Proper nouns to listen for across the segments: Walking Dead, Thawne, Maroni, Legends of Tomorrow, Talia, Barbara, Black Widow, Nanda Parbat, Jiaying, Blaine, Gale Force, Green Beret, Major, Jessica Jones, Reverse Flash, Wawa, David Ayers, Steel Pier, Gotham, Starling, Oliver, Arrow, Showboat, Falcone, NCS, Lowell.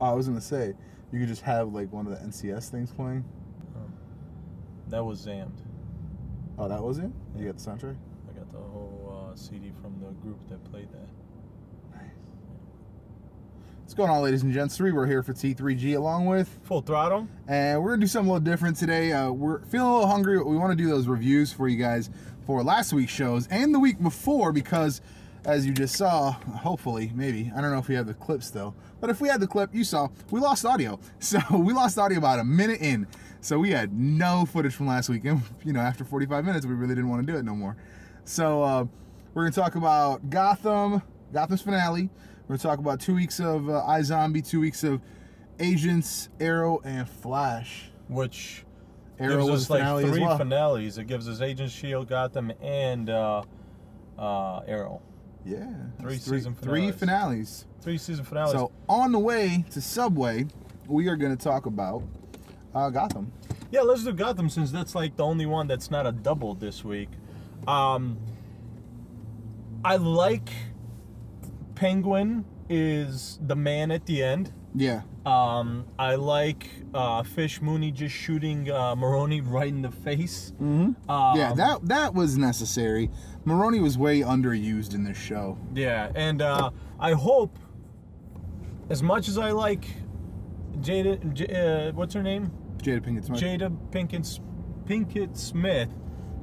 I was gonna say, you could just have like one of the NCS things playing. Oh. That was Zammed. Oh, that was it? Yeah. You got the soundtrack? I got the whole CD from the group that played that. Nice. Yeah. What's going on, ladies and gents? We're here for T3G along with Full Throttle. And we're gonna do something a little different today. We're feeling a little hungry. We want to do those reviews for you guys for last week's shows and the week before, because as you just saw, hopefully, maybe, I don't know if we have the clips though, but if we had the clip, you saw, we lost audio. So we lost audio about a minute in. So we had no footage from last week. And, you know, after 45 minutes, we really didn't want to do it no more. So we're going to talk about Gotham, Gotham's finale. We're going to talk about 2 weeks of iZombie, 2 weeks of Agents, Arrow, and Flash. Which Arrow gives us like three finales. It gives us Agents, S.H.I.E.L.D., Gotham, and Arrow. Yeah. Three season finales. Three season finales. So on the way to Subway, we are going to talk about Gotham. Yeah, let's do Gotham since that's like the only one that's not a double this week. I like Penguin is the man at the end. Yeah. I like Fish Mooney just shooting Maroni right in the face. Mm-hmm. Yeah, that was necessary. Maroni was way underused in this show. Yeah, and I hope, as much as I like Jada Pinkett Smith,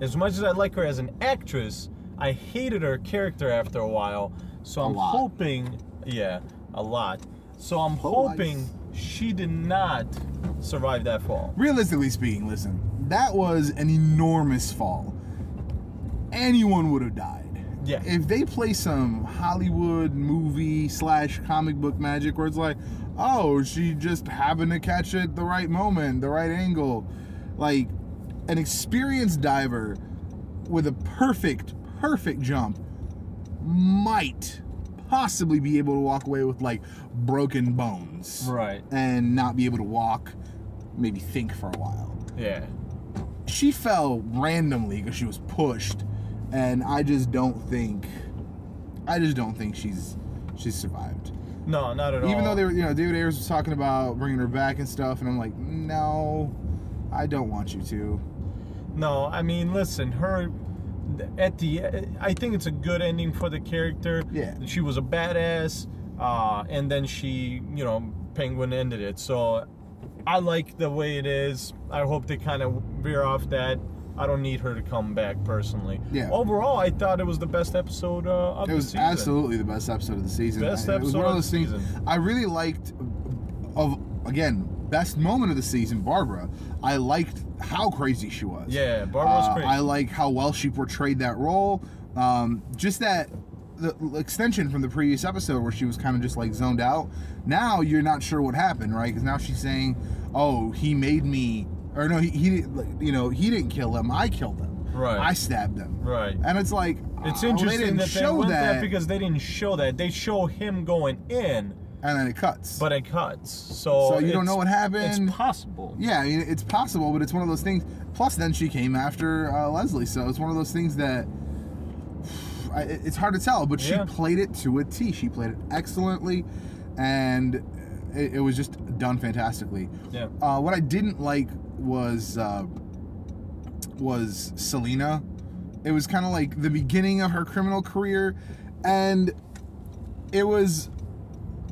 as much as I like her as an actress, I hated her character after a while. So I'm hoping, yeah, a lot. So I'm hoping she did not survive that fall. Realistically speaking, listen, that was an enormous fall. Anyone would have died. Yeah. If they play some Hollywood movie / comic book magic where it's like, oh, she just happened to catch it the right moment, the right angle. Like, an experienced diver with a perfect jump might possibly be able to walk away with like broken bones, right, and not be able to walk, maybe think for a while. Yeah, she fell randomly because she was pushed, and I just don't think she's survived. No, not at all. Even though they were, you know, David Ayers was talking about bringing her back and stuff, and I'm like, no, I don't want you to. No, I mean, listen, her. At the, I think it's a good ending for the character. Yeah, she was a badass, and then she, you know, Penguin ended it. So I like the way it is. I hope they kind of veer off that. I don't need her to come back personally. Yeah. Overall, I thought it was the best episode of the season. It was absolutely the best episode of the season. Best episode. It was one of those things I really liked. Again, best moment of the season, Barbara. I liked how crazy she was. Yeah, Barbara was crazy. I like how well she portrayed that role. Just that the extension from the previous episode where she was kind of just like zoned out. Now you're not sure what happened, right? Because now she's saying, "Oh, he made me," or no, he didn't kill him. I killed him. Right. I stabbed him. Right. And it's like, it's interesting they didn't show that because they didn't show that. They show him going in. And then it cuts. But it cuts. So you don't know what happened. It's possible. Yeah, I mean, it's possible, but it's one of those things. Plus, then she came after Leslie, so it's one of those things that it's hard to tell, but yeah. She played it to a T. She played it excellently, and it was just done fantastically. Yeah. What I didn't like was Selena. It was kind of like the beginning of her criminal career, and it was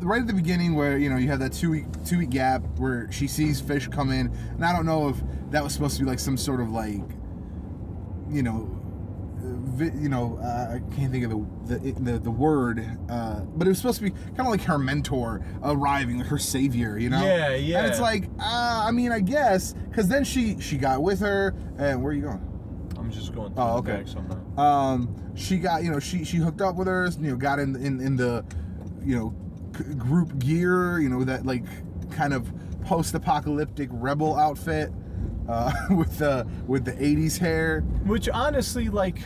right at the beginning where, you know, you have that two-week gap where she sees Fish come in, and I don't know if that was supposed to be like some sort of like, I can't think of the word, but it was supposed to be kind of like her mentor arriving, like her savior, you know? Yeah, yeah. And it's like, I mean, I guess, because then she got with her, and where are you going? I'm just going through the back somewhere. She got, you know, she hooked up with her, you know, got in the, you know, group gear, you know, that like kind of post-apocalyptic rebel outfit with the 80s hair, which honestly, like,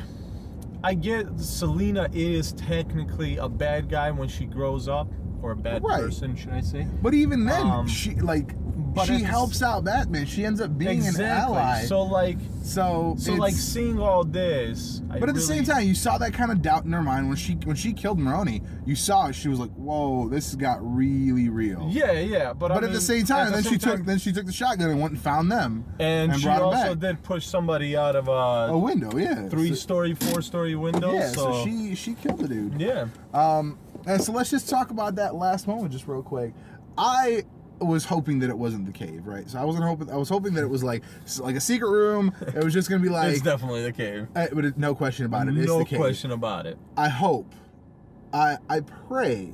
I get Selena is technically a bad guy when she grows up, or a bad person, should I say, but even then she like but she helps out Batman. She ends up being an ally. So like seeing all this, but at the same time, you saw that kind of doubt in her mind when she killed Maroni. You saw she was like, "Whoa, this got really real." Yeah. But I mean, at the same time, then she took the shotgun and went and found them, and brought them back. She also did push somebody out of a window. Yeah, four-story window. Yeah, so she killed the dude. Yeah. And so let's just talk about that last moment just real quick. I was hoping that it wasn't the cave, right? So I was hoping that it was like a secret room. It was just gonna be like, it's definitely the cave. But no question about it. No question about it. I hope, I pray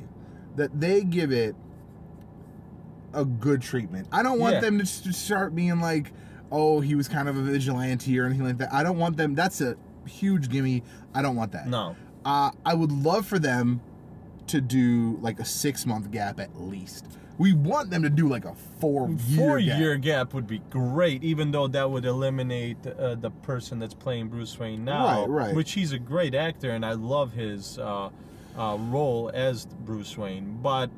that they give it a good treatment. I don't want them to start being like, oh, he was kind of a vigilante or anything like that. I don't want them. That's a huge gimme. I don't want that. No. I would love for them to do like a 6-month gap at least. We want them to do like a four-year gap would be great, even though that would eliminate the person that's playing Bruce Wayne now, right. Which he's a great actor, and I love his role as Bruce Wayne, but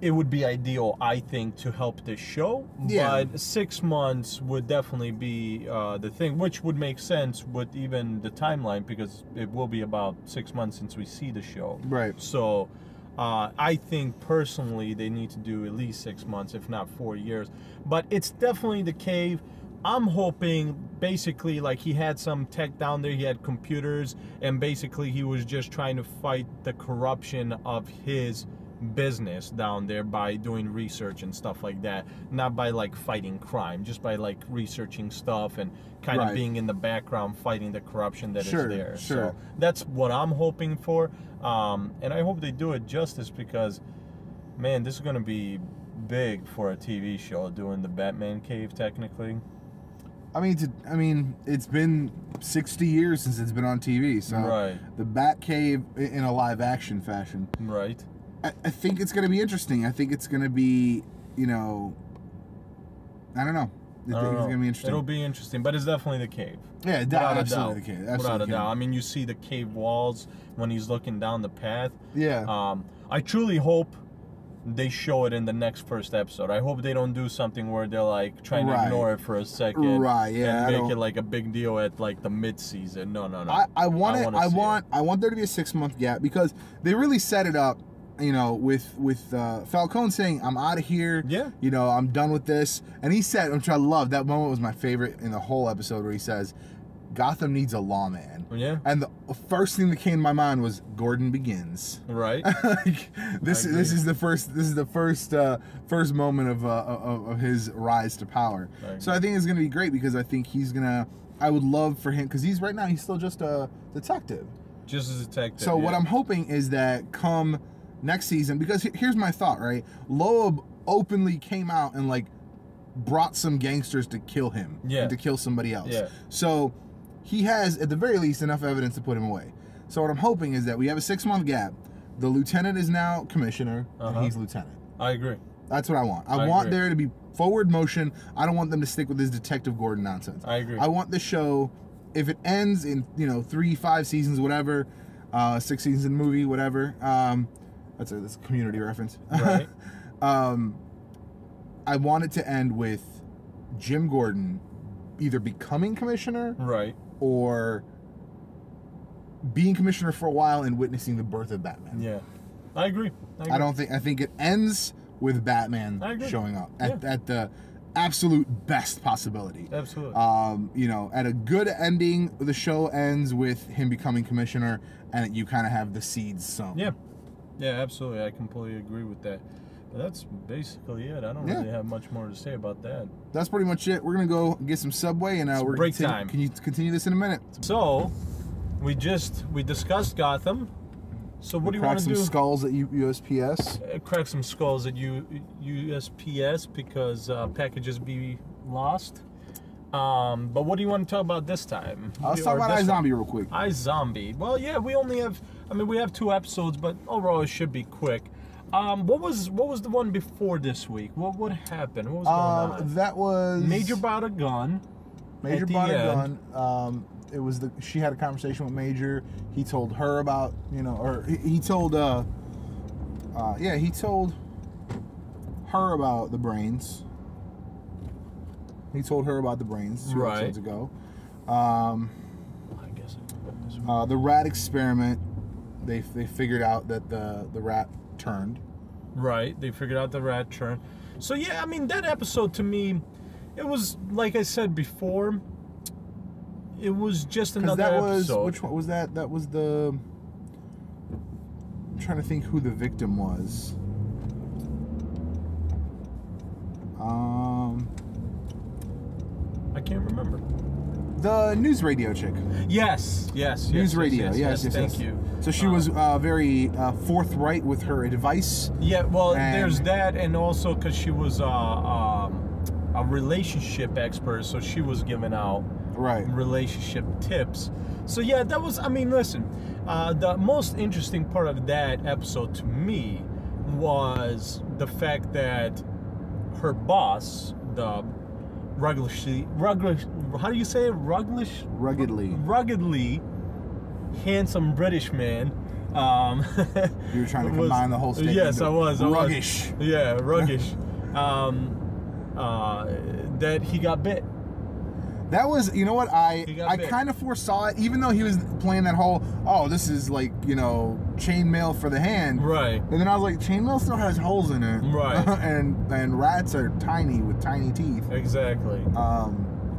it would be ideal, I think, to help this show, but 6 months would definitely be the thing, which would make sense with even the timeline, because it will be about 6 months since we see the show. Right. So... I think, personally, they need to do at least 6 months, if not 4 years. But it's definitely the cave. I'm hoping, basically, like, he had some tech down there. He had computers, and basically he was just trying to fight the corruption of his business down there by doing research and stuff like that. Not by, like, fighting crime. Just by, like, researching stuff and kind of being in the background fighting the corruption that is there. So that's what I'm hoping for. And I hope they do it justice, because, man, this is going to be big for a TV show, doing the Batman cave, technically. I mean, it's been 60 years since it's been on TV, so the Bat Cave in a live-action fashion. Right. I think it's going to be interesting. I think it's going to be, you know, I don't know. I think it's going to be interesting. It'll be interesting, but it's definitely the cave. Yeah, absolutely the cave. Without a doubt. I mean, you see the cave walls when he's looking down the path. Yeah. I truly hope they show it in the next first episode. I hope they don't do something where they're like trying to ignore it for a second. Right. Yeah. And make it like a big deal at like the mid-season. No. I want there to be a 6-month gap, because they really set it up. You know, with Falcone saying, "I'm out of here." Yeah. You know, I'm done with this. And he said, which I love, that moment was my favorite in the whole episode, where he says, "Gotham needs a lawman." Yeah. And the first thing that came to my mind was Gordon Begins. Right. Like, this is the first moment of his rise to power. So I think it's gonna be great, because I think he's gonna. I would love for him, because he's right now he's still just a detective. Just a detective. So what I'm hoping is that come next season, because here's my thought, right? Loeb openly came out and like brought some gangsters to kill him, and to kill somebody else. Yeah. So he has, at the very least, enough evidence to put him away. So what I'm hoping is that we have a 6-month gap. The lieutenant is now commissioner, and he's lieutenant. I agree. That's what I want. I want there to be forward motion. I don't want them to stick with this Detective Gordon nonsense. I agree. I want the show, if it ends in 3, 5 seasons, whatever, 6 seasons in the movie, whatever. That's a Community reference. Right. I want it to end with Jim Gordon either becoming commissioner, or being commissioner for a while and witnessing the birth of Batman. Yeah, I agree. I think it ends with Batman showing up at the absolute best possibility. Absolutely. At a good ending, the show ends with him becoming commissioner, and you kind of have the seeds sown. Yeah. Yeah, absolutely. I completely agree with that. But that's basically it. I don't really have much more to say about that. That's pretty much it. We're going to go get some Subway, and we're break time. Can you continue this in a minute? So, we discussed Gotham. So what do you want to do? Crack some skulls at USPS. Crack some skulls at USPS because packages be lost. But what do you want to talk about this time? Let's talk about iZombie real quick. iZombie. Well, yeah, we only have... I mean, we have 2 episodes, but overall it should be quick. What was the one before this week? What happened? What was going on? That was Major bought a gun. Major bought a gun. It was she had a conversation with Major. He told her about he told her about the brains. He told her about the brains 2 episodes ago. I guess the rat experiment. They figured out that the rat turned. Right. They figured out the rat turned. So yeah, I mean that episode to me, it was like I said before. It was just another episode. Which one was that? That was the. I'm trying to think who the victim was. I can't remember. The news radio chick. Yes, yes. News radio. Yes, thank you. So she was very forthright with her advice. Yeah, well, there's that, and also because she was a relationship expert, so she was giving out relationship tips. So yeah, that was. I mean, listen, the most interesting part of that episode to me was the fact that her boss, the ruggedly handsome British man. You were trying to combine the whole statement. Yes, I was. Ruggish. Yeah, ruggish. That he got bit. That was, you know what, I kind of foresaw it, even though he was playing that whole, oh, this is like, you know, chainmail for the hand. Right. And then I was like, chainmail still has holes in it. Right. and rats are tiny with tiny teeth. Exactly.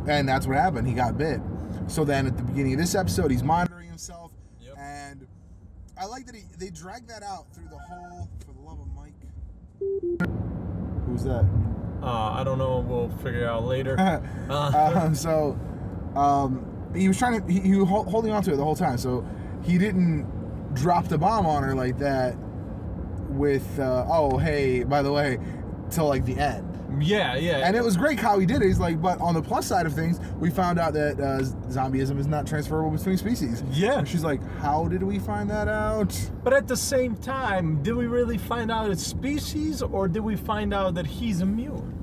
And that's what happened. He got bit. So then at the beginning of this episode, he's monitoring himself. Yep. And I like that they dragged that out through the whole, for the love of Mike. Who's that? I don't know. We'll figure it out later. He was trying to. He was holding on to it the whole time, so he didn't drop the bomb on her like that. With oh hey, by the way, till like the end. Yeah, yeah. And it was great how he did it. He's like, but on the plus side of things, we found out that zombieism is not transferable between species. Yeah. And she's like, how did we find that out? But at the same time, did we really find out it's species, or did we find out that he's immune?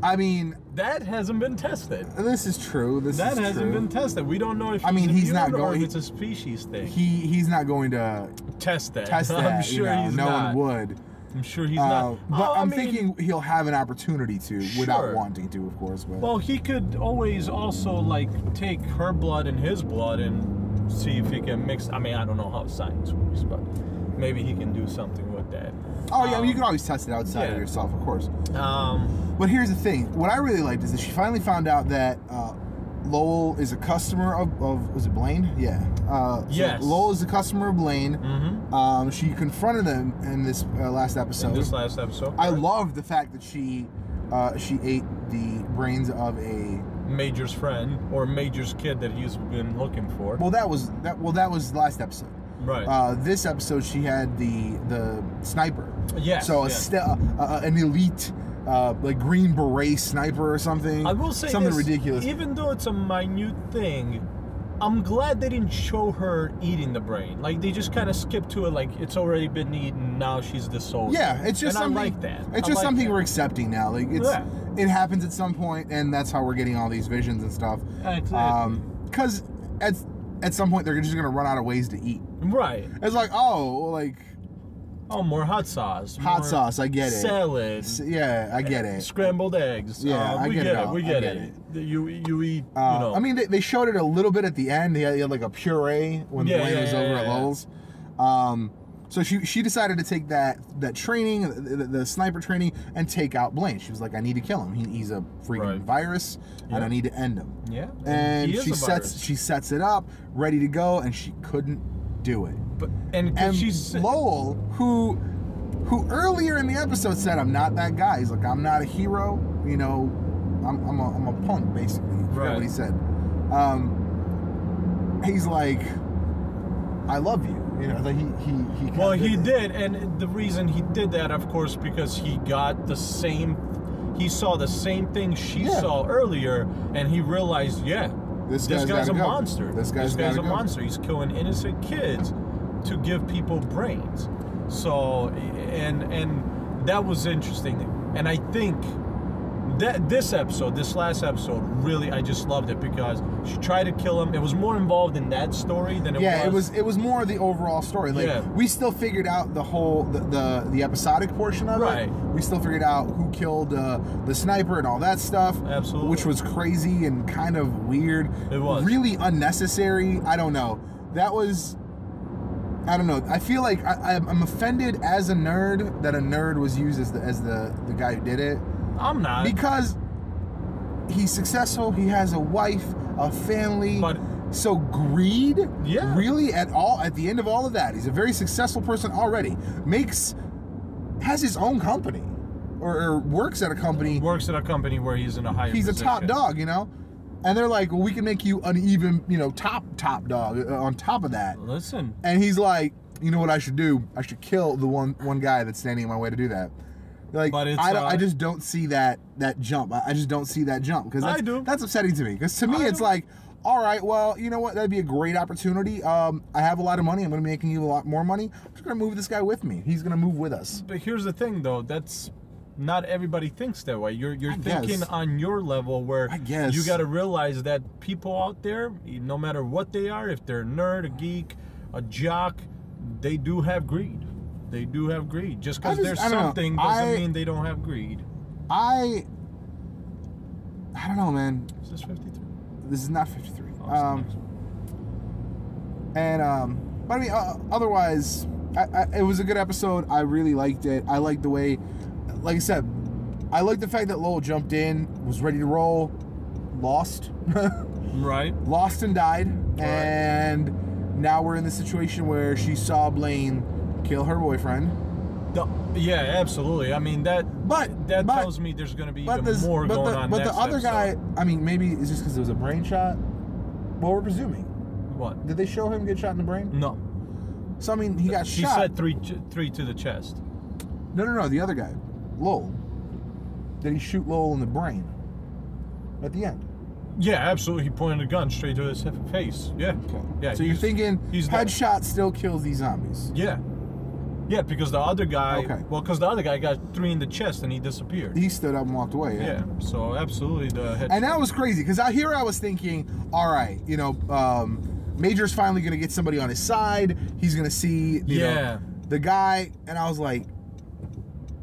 I mean, that hasn't been tested. This is true. That hasn't been tested. We don't know if he's immune, or if it's a species thing. He's not going to test that. I'm sure he's not. No one would. I'm sure he's not. But I mean, thinking he'll have an opportunity to, without wanting to, of course. But. Well, he could always also, like, take her blood and his blood and see if he can mix. I mean, I don't know how science works, but maybe he can do something with that. Oh, yeah, I mean, you can always test it outside of yourself, of course. But here's the thing. What I really liked is that she finally found out that Lowell is a customer of was it Blaine? Yeah. Yes. So Lowell is a customer of Blaine. Mm-hmm. She confronted him in this last episode. In this last episode. I love the fact that she ate the brains of a Major's friend or Major's kid that he's been looking for. Well, that was the last episode. Right. This episode, she had the sniper. Yeah. So an elite. Like Green Beret sniper or something. I will say something ridiculous. Even though it's a minute thing, I'm glad they didn't show her eating the brain. Like they just kind of skipped to it. Like it's already been eaten. Now she's the soldier. Yeah, it's just something. I like that. It's just something we're accepting now. Like it happens at some point, and that's how we're getting all these visions and stuff. Because at some point they're just gonna run out of ways to eat. Right. It's like oh, more hot sauce. Hot sauce, I get it. Salad. Yeah, I get it. Scrambled eggs. Yeah, I get it. We get it. You eat, you know. I mean, they showed it a little bit at the end. They had like a puree when Blaine was over at Lowell's. So she decided to take that training, the sniper training, and take out Blaine. She was like, I need to kill him. He's a freaking virus, and I need to end him. Yeah. And she sets it up, ready to go, and she couldn't do it. And Lowell, who earlier in the episode said, I'm not that guy. He's like, I'm not a hero. You know, I'm a punk, basically. That's what he said. He's like, I love you. You know, like he well, he did. And the reason he did that, of course, because he saw the same thing she saw earlier. And he realized, this guy's a monster. This guy's a monster. He's killing innocent kids to give people brains. So and that was interesting. And I think this last episode, really, I just loved it because she tried to kill him. It was more involved in that story than it was. Yeah, it was more the overall story. Like, we still figured out the whole the episodic portion of it. We still figured out who killed the sniper and all that stuff. Absolutely, which was crazy and kind of weird. It was really unnecessary. I don't know. That was. I don't know. I feel like I'm offended as a nerd that a nerd was used as the guy who did it. I'm not. Because he's successful. He has a wife, a family. But so greed? Yeah. Really? At the end of all of that, he's a very successful person already. Has his own company, or works at a company. Works at a company where he's in a higher. He's position. A top dog, you know. And they're like, well, we can make you an even, you know, top dog on top of that. Listen. And he's like, you know what I should do? I should kill the one guy that's standing in my way to do that. Like, I just don't see that jump. I just don't see that jump because that's upsetting to me. Because to me, it's like, all right, well, you know what? That'd be a great opportunity. I have a lot of money. I'm going to be making you a lot more money. I'm just going to move this guy with me. He's going to move with us. But here's the thing, though. That's. Not everybody thinks that way. You're thinking on your level where you got to realize that people out there, no matter what they are, if they're a nerd, a geek, a jock, they do have greed. They do have greed. Just because there's something doesn't mean they don't have greed. I don't know, man. Is this 53? This is not 53. Oh, but I mean, otherwise, it was a good episode. I really liked it. I liked the way. Like I said, I like the fact that Lowell jumped in, was ready to roll, lost. Right. Lost and died. Right. And now we're in the situation where she saw Blaine kill her boyfriend. Yeah, absolutely. I mean, that tells me there's going to be even more going on next episode. But the other guy, I mean, maybe it's just because it was a brain shot. Well, we're presuming. What? Did they show him get shot in the brain? No. So, I mean, he got shot. She said three to the chest. No, the other guy. Lowell. Did he shoot Lowell in the brain at the end? Yeah, absolutely. He pointed a gun straight to his face. Yeah. Okay. Yeah. So you're thinking headshot still kills these zombies? Yeah. Yeah, because the other guy. Okay. Well, because the other guy got three in the chest and he disappeared. He stood up and walked away. Yeah. So absolutely the headshot. And that was crazy because I was thinking, all right, you know, Major's finally going to get somebody on his side. He's going to see, you know, the guy, and I was like.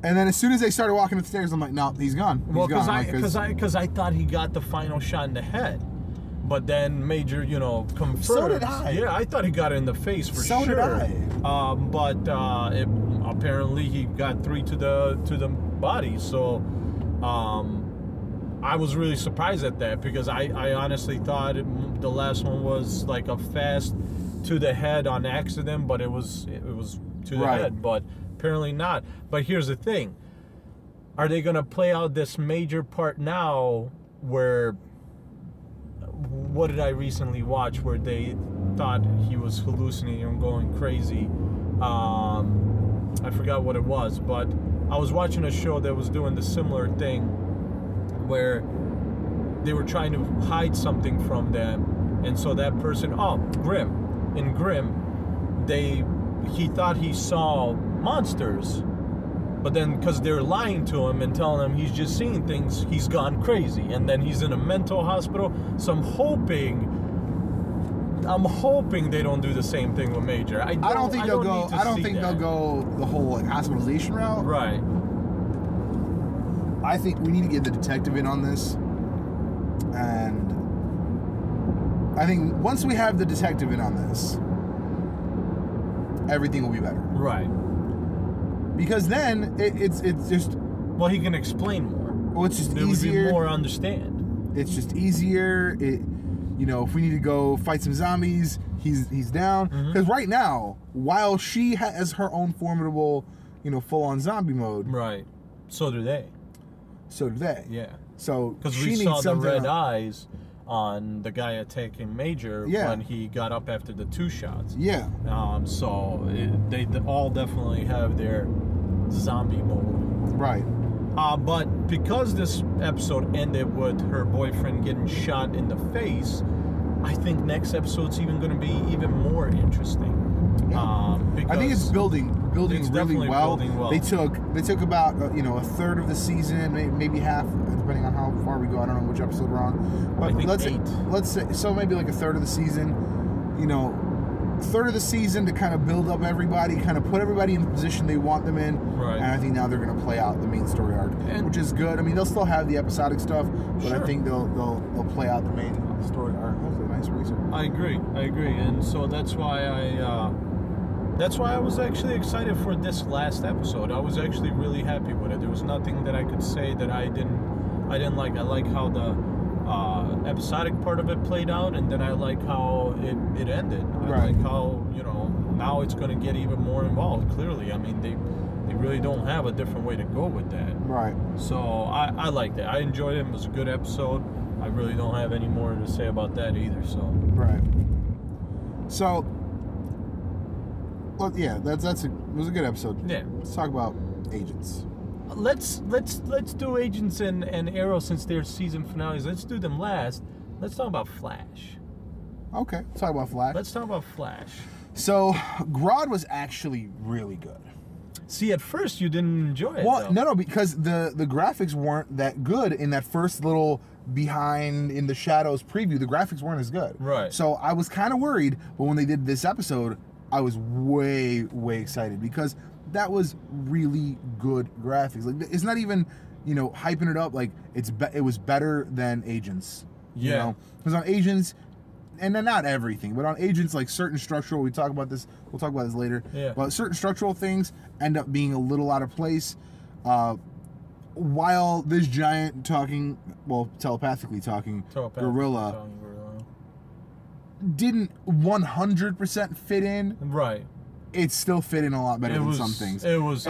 And then as soon as they started walking upstairs, I'm like, no, he's gone. Because I thought he got the final shot in the head. But then Major, you know, confirmed. So did I. Yeah, I thought he got it in the face for sure. So did I. Apparently he got three to the body. So I was really surprised at that because I honestly thought the last one was like a fast to the head on accident, but it was to the head. But apparently not. But here's the thing. Are they going to play out this Major part now where, what did I recently watch where they thought he was hallucinating and going crazy? I forgot what it was, but I was watching a show that was doing the similar thing where they were trying to hide something from them. And so that person, Grimm. In Grimm, he thought he saw monsters, but then because they're lying to him and telling him he's just seeing things, he's gone crazy, and then he's in a mental hospital. So I'm hoping they don't do the same thing with Major. I don't think they'll go the whole like hospitalization route. Right. I think we need to get the detective in on this, and I think once we have the detective in on this, everything will be better. Right. Because then it's just. Well, he can explain more. Well, it's just easier. Would be more understand. It's just easier. You know, if we need to go fight some zombies, he's down. Because right now, while she has her own formidable, you know, full-on zombie mode. Right. So do they. So do they. Yeah. So because we saw the red eyes on the guy attacking Major when he got up after the two shots. Yeah. So they all definitely have their zombie mode. Right. But because this episode ended with her boyfriend getting shot in the face, I think next episode's even going to be even more interesting. Yeah. I think it's building well. They took about a third of the season, maybe half, depending on how far we go. I don't know which episode we're on, but let's say so maybe like a third of the season. Third of the season to kind of build up everybody, kind of put everybody in the position they want them in, right. And I think now they're going to play out the main story arc, which is good. I mean, they'll still have the episodic stuff, but sure. I think they'll play out the main story arc. That's a nice reason. I agree, and so that's why I was actually excited for this last episode. I was actually really happy with it. There was nothing that I could say that I didn't like. I like how the episodic part of it played out, and then I like how it ended. I like how, now it's going to get even more involved, clearly. I mean, they really don't have a different way to go with that. Right. So, I liked it. I enjoyed it. It was a good episode. I really don't have any more to say about that either, so. Right. So, well, yeah, it was a good episode. Yeah. Let's talk about Agents. Let's do Agents and Arrow, since they're season finales. Let's do them last. Let's talk about Flash. Okay, let's talk about Flash. So, Grodd was actually really good. See, at first you didn't enjoy it. Well, though. No, because the graphics weren't that good in that first little behind in the shadows preview. The graphics weren't as good. Right. So I was kind of worried, but when they did this episode, I was way excited because that was really good graphics. Like, it's not even, hyping it up. Like, it was better than Agents. Yeah. Because on Agents, and not everything, but on Agents, like certain structural, we'll talk about this later. Yeah. But certain structural things end up being a little out of place. While this giant telepathically talking gorilla didn't 100% fit in. Right. It still fit in a lot better than some things. It was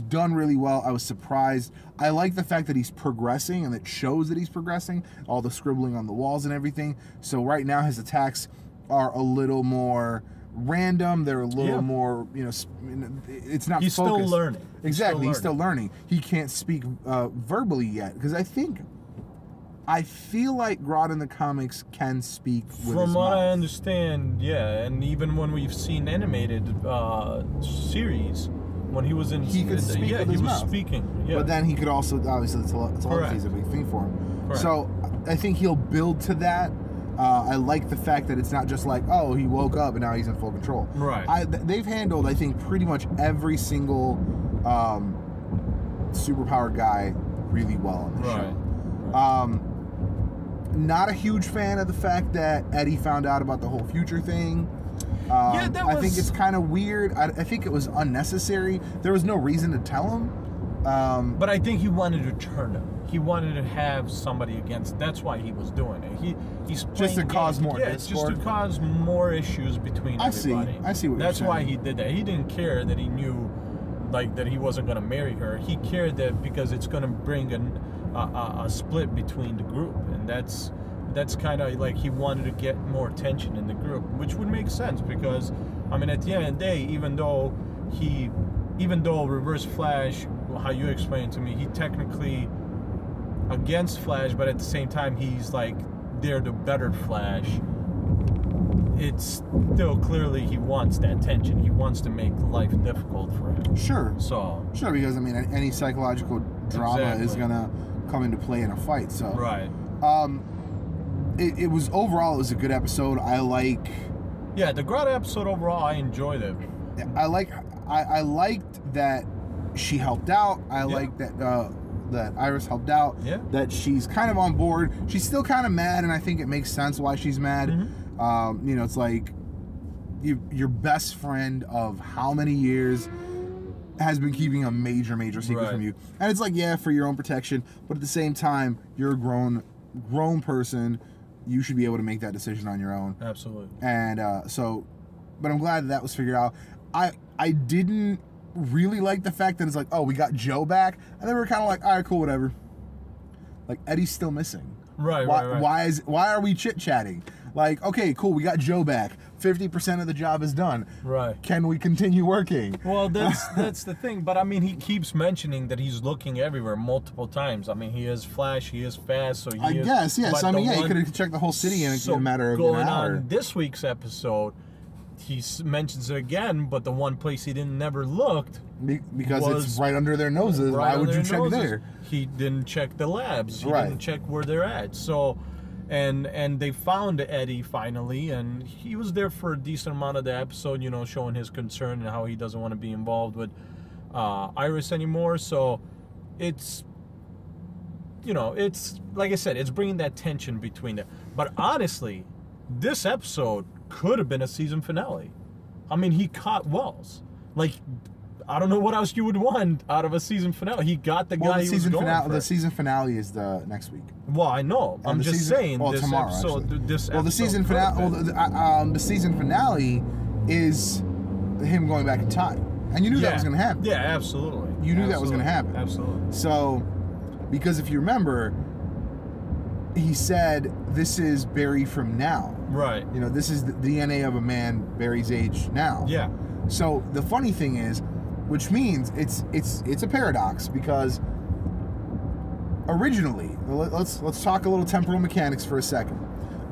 done really well. I was surprised. I like the fact that he's progressing, and it shows that he's progressing. All the scribbling on the walls and everything. So right now his attacks are a little more random. They're a little more, it's not focused. He's still learning. Exactly. He's still learning. He can't speak verbally yet, because I feel like Grodd in the comics can speak with his mouth. From what I understand, yeah, and even when we've seen animated series, when he was in, he could speak with his mouth. Yeah, he was speaking. Yeah. But then he could also, obviously, telepathy is a big thing for him. Correct. So I think he'll build to that. I like the fact that it's not just like, oh, he woke up and now he's in full control. Right. They've handled, I think, pretty much every single superpowered guy really well on this show. Right. Not a huge fan of the fact that Eddie found out about the whole future thing. I think it's kind of weird. I think it was unnecessary. There was no reason to tell him. But I think he wanted to turn him. He wanted to have somebody against. That's why he was doing it. He's just to cause more. Yeah, just to cause more issues between everybody. I see what you're saying. That's why he did that. He didn't care that he knew, like, that he wasn't going to marry her. He cared that because it's going to bring a split between the group, and that's kind of like he wanted to get more attention in the group, which would make sense because, I mean, at the end of the day, even though Reverse Flash, how you explained to me, he technically against Flash, but at the same time he's like they're the better Flash. It's still clearly he wants that tension. He wants to make life difficult for him. Sure. So sure, because I mean any psychological drama is gonna come into play in a fight, so right. It was overall a good episode. The Grodd episode overall, I enjoyed it. I liked that she helped out. I liked that Iris helped out. Yeah. That she's kind of on board. She's still kind of mad, and I think it makes sense why she's mad. Mm-hmm. It's like your best friend of how many years has been keeping a major secret from you, and it's like, yeah, for your own protection, but at the same time you're a grown person. You should be able to make that decision on your own. Absolutely. And so, but I'm glad that was figured out. I didn't really like the fact that it's like, oh, we got Joe back, and then we're kind of like, all right, cool, whatever, like Eddie's still missing. Why are we chit-chatting? Like, okay, cool, we got Joe back. 50% of the job is done. Right. Can we continue working? Well, that's the thing. But, I mean, he keeps mentioning that he's looking everywhere multiple times. I mean, he is Flash. He is fast. So I guess, yes. I mean, he could have checked the whole city in a matter of an hour. Going on this week's episode, he mentions it again, but the one place he didn't never looked because it's right under their noses. Right. Why would you check there? He didn't check the labs. He didn't check where they're at. So, and they found Eddie finally, and he was there for a decent amount of the episode, you know, showing his concern and how he doesn't want to be involved with Iris anymore. So, it's, you know, it's like I said, it's bringing that tension between them. But honestly, this episode could have been a season finale. I mean, he caught Wells. Like, I don't know what else you would want out of a season finale. He got the guy he was going for. The season finale is the next week. Well, I know. And I'm just saying. Well, this tomorrow. Episode, this well, the season finale. Well, the season finale is him going back in time, and you knew that was going to happen. Yeah, absolutely. You knew that was going to happen. Absolutely. So, because if you remember, he said, "This is Barry from now." Right. You know, this is the DNA of a man Barry's age now. Yeah. So the funny thing is, which means it's a paradox, because originally, let's talk a little temporal mechanics for a second.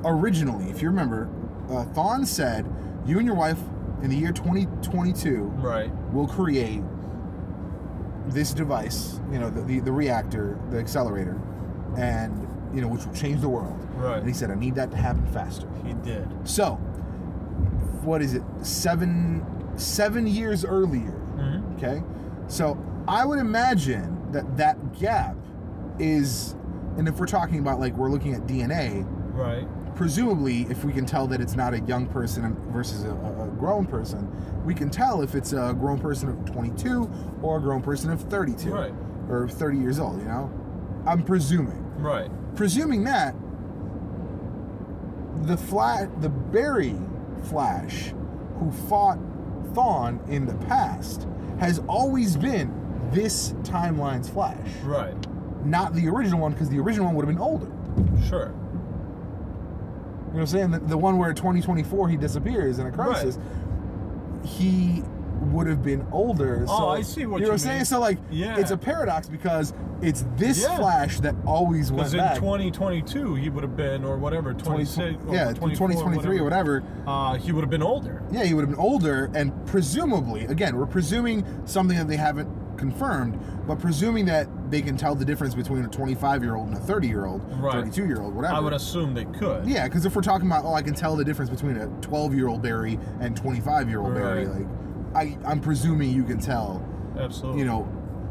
Originally, if you remember, Thawne said, "You and your wife in the year 2022 will create this device, you know, the reactor, the accelerator, and you know, which will change the world." Right. And he said, "I need that to happen faster." He did. So, what is it? Seven years earlier. Mm-hmm. Okay. So I would imagine that gap is, and if we're talking about, like, we're looking at DNA. Right. Presumably, if we can tell that it's not a young person versus a grown person, we can tell if it's a grown person of 22 or a grown person of 32, right, or 30 years old. You know, I'm presuming. Right. Presuming that the Barry Flash who fought Thawne in the past has always been this timeline's Flash. Right. Not the original one, because the original one would have been older. Sure. You know what I'm saying? The one where 2024 he disappears in a crisis, he would have been older. So, oh, I see what you mean. You know what I'm saying? So, like, it's a paradox, because it's this Flash that always went back. Because in 2022, he would have been, or whatever, 26, or 2023 or whatever. He would have been older. Yeah, he would have been older, and presumably, again, we're presuming something that they haven't confirmed, but presuming that they can tell the difference between a 25-year-old and a 30-year-old, 32-year-old, whatever. I would assume they could. Yeah, because if we're talking about, oh, I can tell the difference between a 12-year-old Barry and 25-year-old Barry, like, I'm presuming you can tell. Absolutely. You know,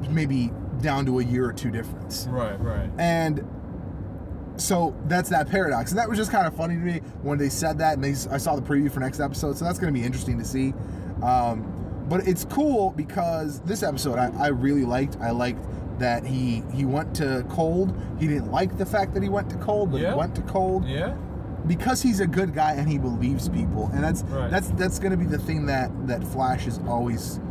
maybe down to a year or two difference. Right, right. And so that's that paradox. And that was just kind of funny to me when they said that, and I saw the preview for next episode, so that's going to be interesting to see. But it's cool, because this episode I really liked. I liked that he went to Cold. He didn't like the fact that he went to Cold, but he went to Cold. Yeah. Because he's a good guy and he believes people, and that's going to be the thing that Flash is always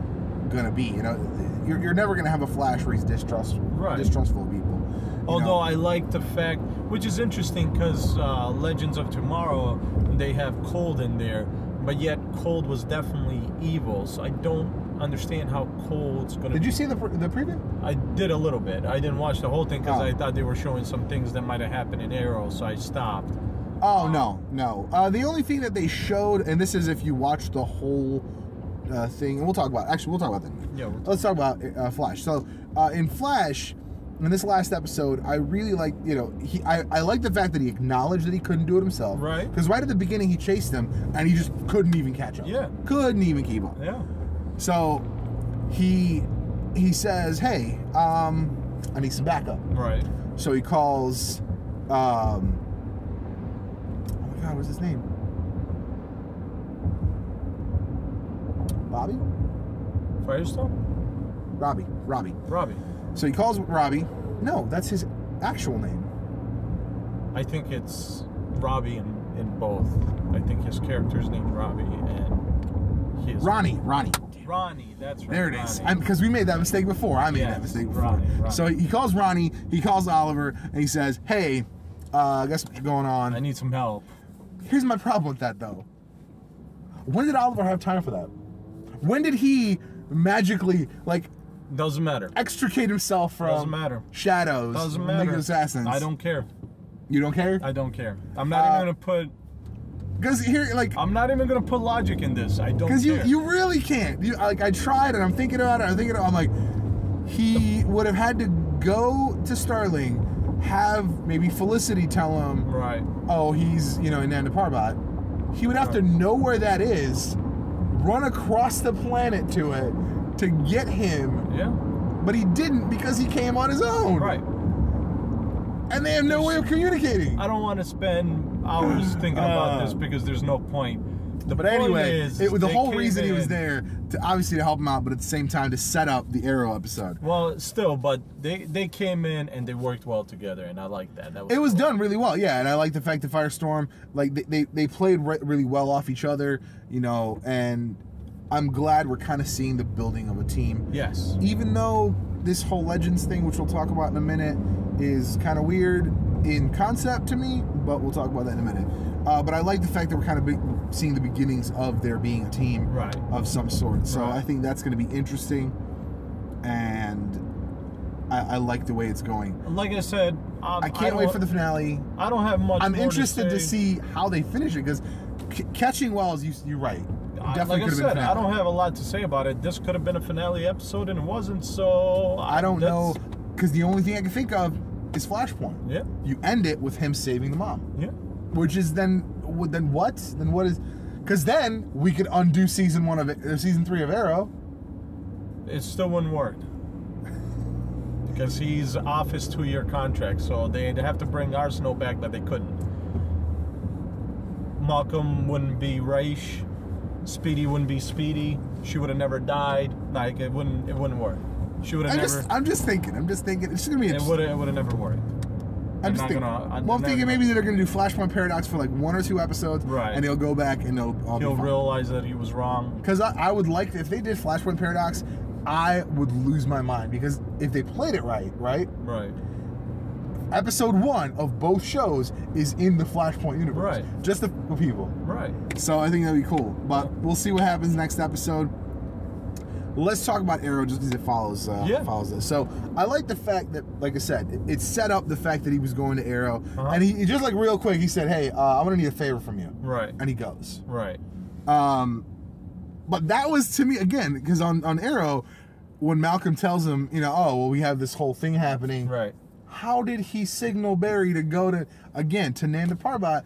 going to be. You know, you're never going to have a Flash where he's distrustful of people. Although I like the fact, which is interesting, because Legends of Tomorrow, they have Cold in there, but yet Cold was definitely evil. So I don't understand how Cold's going to. Did you see the preview? I did a little bit. I didn't watch the whole thing because I thought they were showing some things that might have happened in Arrow, so I stopped. Oh, no. The only thing that they showed, and this is if you watch the whole thing, and we'll talk about that. Yeah, let's talk about Flash. So, in Flash, in this last episode, I really like, you know, I like the fact that he acknowledged that he couldn't do it himself. Right. Because right at the beginning, he chased him, and he just couldn't even catch up. Yeah. Couldn't even keep up. Yeah. So, he says, hey, I need some backup. Right. So, he calls, what was his name? Bobby? Firestorm? Robbie. So he calls Robbie. No, that's his actual name. I think it's Robbie in both. I think his character's named Robbie and his... Ronnie, that's right. There it is. Because we made that mistake before. I made that mistake before. Ronnie. So he calls Ronnie, he calls Oliver, and he says, hey, I guess what's going on? I need some help. Here's my problem with that, though. When did Oliver have time for that? When did he magically, like... Doesn't matter. Extricate himself from... Doesn't matter. Shadows. Doesn't matter. Assassins. I don't care. You don't care? I don't care. I'm not even going to put... Because here, like, I'm not even gonna put logic in this. I don't. Because you really can't. You, like, I tried, and I'm thinking about it. I'm like, he would have had to go to Starling, have maybe Felicity tell him, right? Oh, he's, you know, in Nanda Parbat. He would have to know where that is, run across the planet to it to get him. Yeah. But he didn't because he came on his own. Right. And they have no way of communicating. I don't want to spend hours thinking about this because there's no point. The whole reason he was there, obviously to help him out, but at the same time to set up the Arrow episode. Well, still, but they came in and they worked well together, and I like that. It was cool. Done really well, yeah, and I like the fact that Firestorm, like, they played really well off each other, you know, and I'm glad we're kind of seeing the building of a team. Yes. Even though this whole Legends thing, which we'll talk about in a minute, is kind of weird in concept to me, but we'll talk about that in a minute. But I like the fact that we're kind of seeing the beginnings of there being a team of some sort. So I think that's going to be interesting, and I like the way it's going. Like I said, I can't wait for the finale. I don't have much. I'm interested to see how they finish it because catching Wells, you're right. Definitely like I said, I don't have a lot to say about it. This could have been a finale episode, and it wasn't. So I don't know, because the only thing I can think of is Flashpoint. Yeah, you end it with him saving the mom. Yeah, which is then what? Then what is? Because then we could undo season 1 of it, or season 3 of Arrow. It still wouldn't work because he's off his 2-year contract, so they'd have to bring Arsenal back, but they couldn't. Malcolm wouldn't be Raish. Speedy wouldn't be Speedy. She would have never died. Like it wouldn't work. She would have never. I'm just thinking. It's just gonna be. It would have never worked. I'm thinking maybe they're gonna do Flashpoint Paradox for like 1 or 2 episodes, right? And they'll go back and he'll realize that he was wrong. Because I would like if they did Flashpoint Paradox, I would lose my mind because if they played it right. Episode 1 of both shows is in the Flashpoint universe. Right. Just the people. Right. So I think that'd be cool. But we'll see what happens next episode. Let's talk about Arrow just because it follows this. So I like the fact that, like I said, it set up the fact that he was going to Arrow. And he just like real quick, he said, hey, I'm going to need a favor from you. Right. And he goes. Right. But that was to me, again, because on Arrow, when Malcolm tells him, you know, oh, well, we have this whole thing happening. Right. How did he signal Barry to go to Nanda Parbat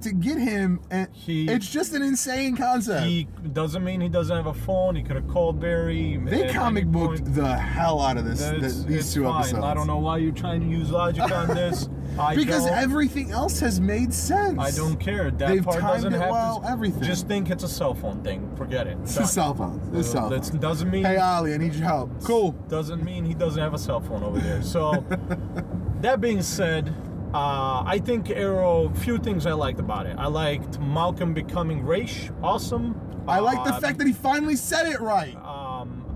to get him? And it's just an insane concept. He doesn't mean he doesn't have a phone. He could have called Barry. They comic booked the hell out of this. These 2 episodes. I don't know why you're trying to use logic on this. Because everything else has made sense. I don't care. That part doesn't have everything. Just think it's a cell phone thing. Forget it. It's a cell phone. It's cell phone. That doesn't mean. Hey Ollie, I need your help. Cool. Doesn't mean he doesn't have a cell phone over there. So that being said. I think Arrow, few things I liked about it. I liked Malcolm becoming Raish, awesome. I like the fact that he finally said it right.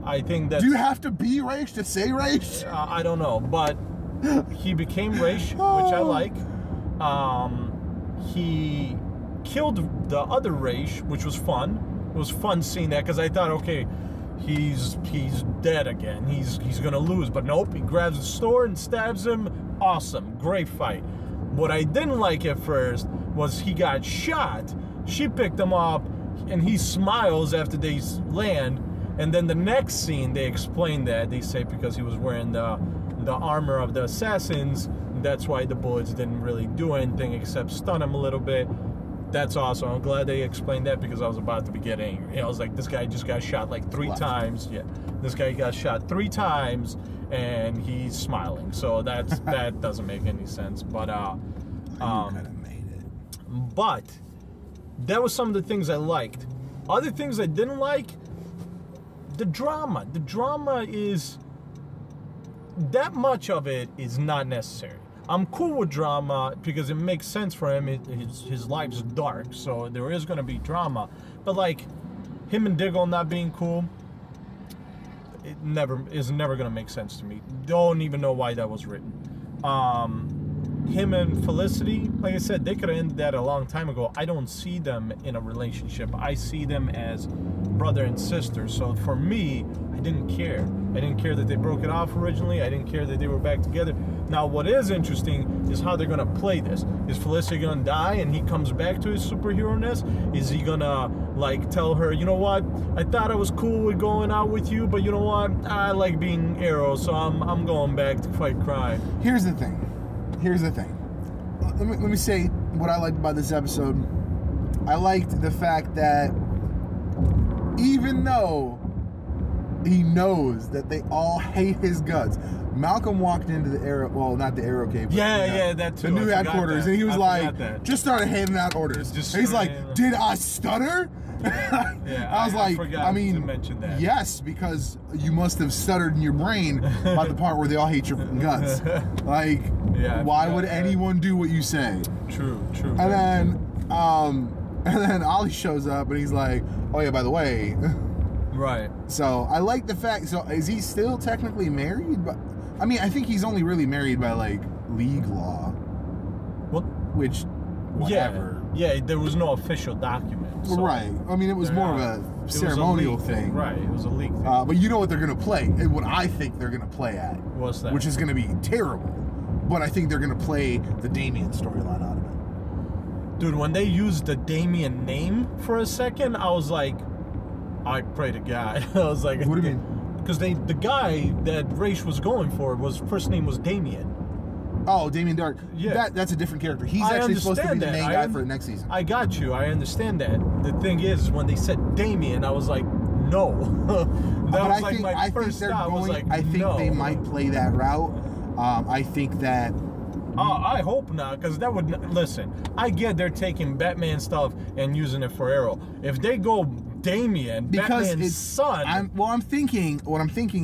I think that... Do you have to be Raish to say Raish? I don't know, but he became Raish, which I like. He killed the other Raish, which was fun. It was fun seeing that, because I thought, okay, he's dead again. He's going to lose, but nope, he grabs the sword and stabs him. Awesome, great fight. What I didn't like at first was he got shot. She picked him up, and he smiles after they land. And then the next scene, they explain that they say because he was wearing the armor of the assassins, that's why the bullets didn't really do anything except stun him a little bit. That's awesome. I'm glad they explained that because I was about to be getting angry. I was like, this guy just got shot like 3 times. Yeah, this guy got shot 3 times, and he's smiling. So that doesn't make any sense. But kind of made it. But that was some of the things I liked. Other things I didn't like, the drama. The drama is that much of it is not necessary. I'm cool with drama because it makes sense for him. His life's dark, so there is going to be drama. But like him and Diggle not being cool, it is never going to make sense to me. Don't even know why that was written. Him and Felicity, like I said, they could have ended that a long time ago. I don't see them in a relationship. I see them as brother and sister. So for me, I didn't care. I didn't care that they broke it off originally. I didn't care that they were back together. Now, what is interesting is how they're going to play this. Is Felicity going to die and he comes back to his superhero-ness? Is he going to, like, tell her, you know what? I thought I was cool with going out with you, but you know what? I like being Arrow, so I'm going back to fight crime. Here's the thing. Here's the thing. Let me say what I liked about this episode. I liked the fact that even though he knows that they all hate his guts, Malcolm walked into the Arrow, well, not the Arrow Cave, but that too. The new headquarters, and he was like, just started handing out orders. Just he's like, did I stutter? Yeah, I was like, I mean, that. Yes, because you must have stuttered in your brain about the part where they all hate your guts. Like, yeah, why would anyone do what you say? True, true. And then, and then Ollie shows up and he's like, oh yeah, by the way. Right. So I like the fact. So is he still technically married? But I mean, I think he's only really married by like league law. What? Which? Whatever. Yeah, there was no official document. So right. I mean, it was more of a ceremonial thing. Right. It was a league thing. But you know what they're gonna play? And what I think they're gonna play at? What's that? Which is gonna be terrible. But I think they're gonna play the Damien storyline out of it. Dude, when they used the Damien name for a second, I was like, I pray to God. I was like, what do you mean? Because the guy that Ra's was going for was first name was Damien. Oh, Damien Darhk. Yeah, that's a different character. He's actually supposed to be the main guy for the next season. I got you. I understand that. The thing is, when they said Damien, I was like, no. That was like my first thought. I think they might play that route. I think that. I hope not, because that would listen. I get they're taking Batman stuff and using it for Arrow. If they go Damien, because Batman's son. What I'm thinking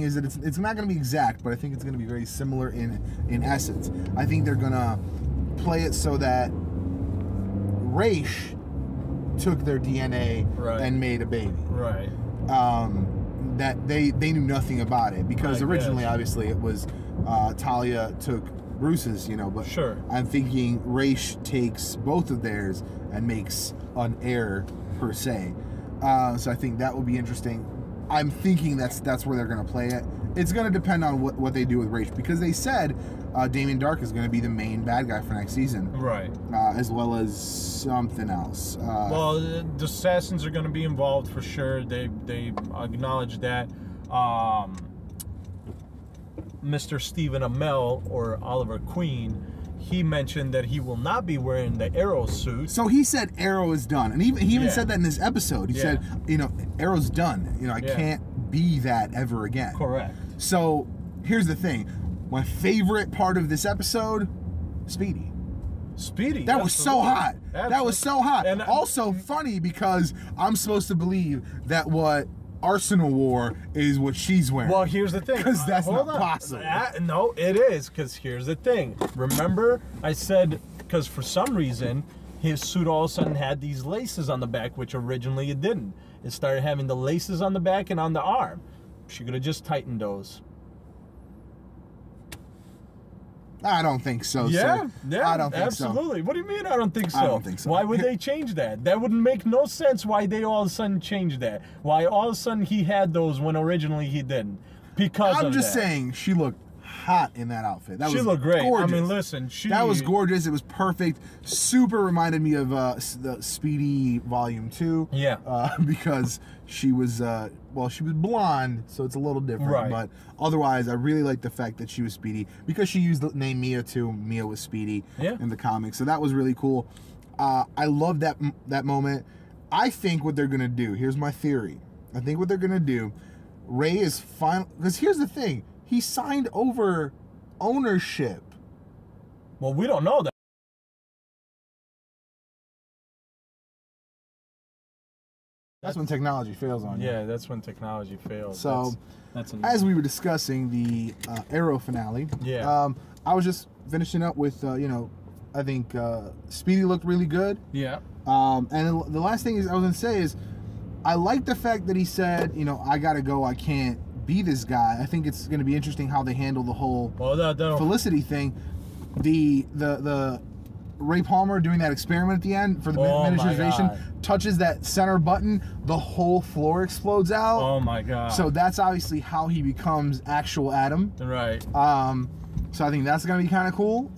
is that it's not going to be exact, but I think it's going to be very similar in essence. I think they're going to play it so that Ra's took their DNA and made a baby. Right. That they knew nothing about it because originally, obviously, it was Talia took Bruce's, you know, but I'm thinking Ra's takes both of theirs and makes an heir per se. So I think that would be interesting. I'm thinking that's where they're going to play it. It's going to depend on what they do with Ra's, because they said Damien Darhk is going to be the main bad guy for next season. Right. As well as something else. Well, the assassins are going to be involved for sure. They acknowledge that. Mr. Stephen Amell, or Oliver Queen, he mentioned that he will not be wearing the Arrow suit. So he said Arrow is done. And he even said that in this episode. He said, you know, Arrow's done. You know, I can't be that ever again. Correct. So here's the thing. My favorite part of this episode, Speedy. Speedy. That was so hot. Absolutely. That was so hot. And also funny because I'm supposed to believe that what Arsenal wore is what she's wearing. Well, here's the thing. Because that's not possible. No, it is. Because here's the thing. Remember, I said, because for some reason, his suit all of a sudden had these laces on the back, which originally it didn't. It started having the laces on the back and on the arm. She could have just tightened those. I don't think so, sir. Yeah, I don't think so. Absolutely. What do you mean I don't think so? I don't think so. Why would they change that? That wouldn't make no sense why they all of a sudden changed that. Why all of a sudden he had those when originally he didn't. Because I'm just saying, she looked hot in that outfit. She looked great. Gorgeous. I mean, listen. That was gorgeous. It was perfect. Super reminded me of the Speedy Volume 2. Yeah. Because she was, well, she was blonde, so it's a little different. Right. But otherwise, I really liked the fact that she was Speedy. Because she used the name Mia, too. Mia was Speedy in the comics. So that was really cool. I love that moment. I think what they're going to do, here's my theory. I think what they're going to do, Ray is final. Because here's the thing. He signed over ownership. Well, we don't know that. That's when technology fails on you. Yeah, that's when technology fails. So, that's as we were discussing the Arrow finale, I was just finishing up with, you know, I think Speedy looked really good. Yeah. And the last thing is I was going to say is I like the fact that he said, you know, I got to go, I can't be this guy. I think it's going to be interesting how they handle the whole Felicity thing. The Ray Palmer doing that experiment at the end for the miniaturization, touches that center button, the whole floor explodes out. Oh my god. So that's obviously how he becomes actual Adam. Right. So I think that's going to be kind of cool.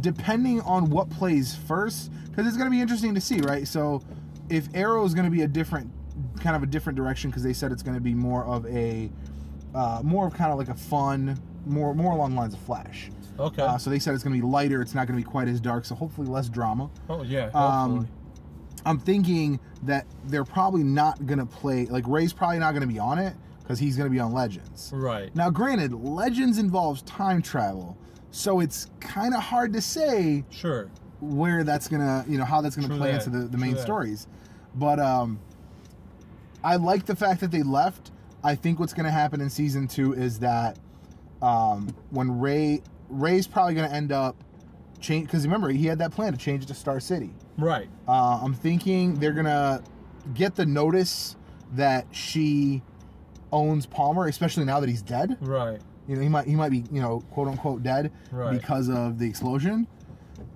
Depending on what plays first, because it's going to be interesting to see, right? So if Arrow is going to be a different, kind of a different direction, because they said it's going to be more of a, more of kind of like a fun, more along the lines of Flash. Okay. So they said it's going to be lighter. It's not going to be quite as dark. So hopefully less drama. Oh yeah. I'm thinking that they're probably not going to play, like Ray's probably not going to be on it because he's going to be on Legends. Right. Now, granted, Legends involves time travel, so it's kind of hard to say. Sure. Where that's going to, you know, how that's going to play into the main stories. But I like the fact that they left. I think what's going to happen in season 2 is that when Ray's probably going to end up change, because remember he had that plan to change it to Star City. Right. I'm thinking they're going to get the notice that she owns Palmer, especially now that he's dead. Right. You know, he might be, you know, quote unquote dead because of the explosion.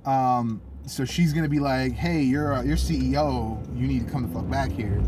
So she's going to be like, "Hey, you're CEO, you need to come the fuck back here."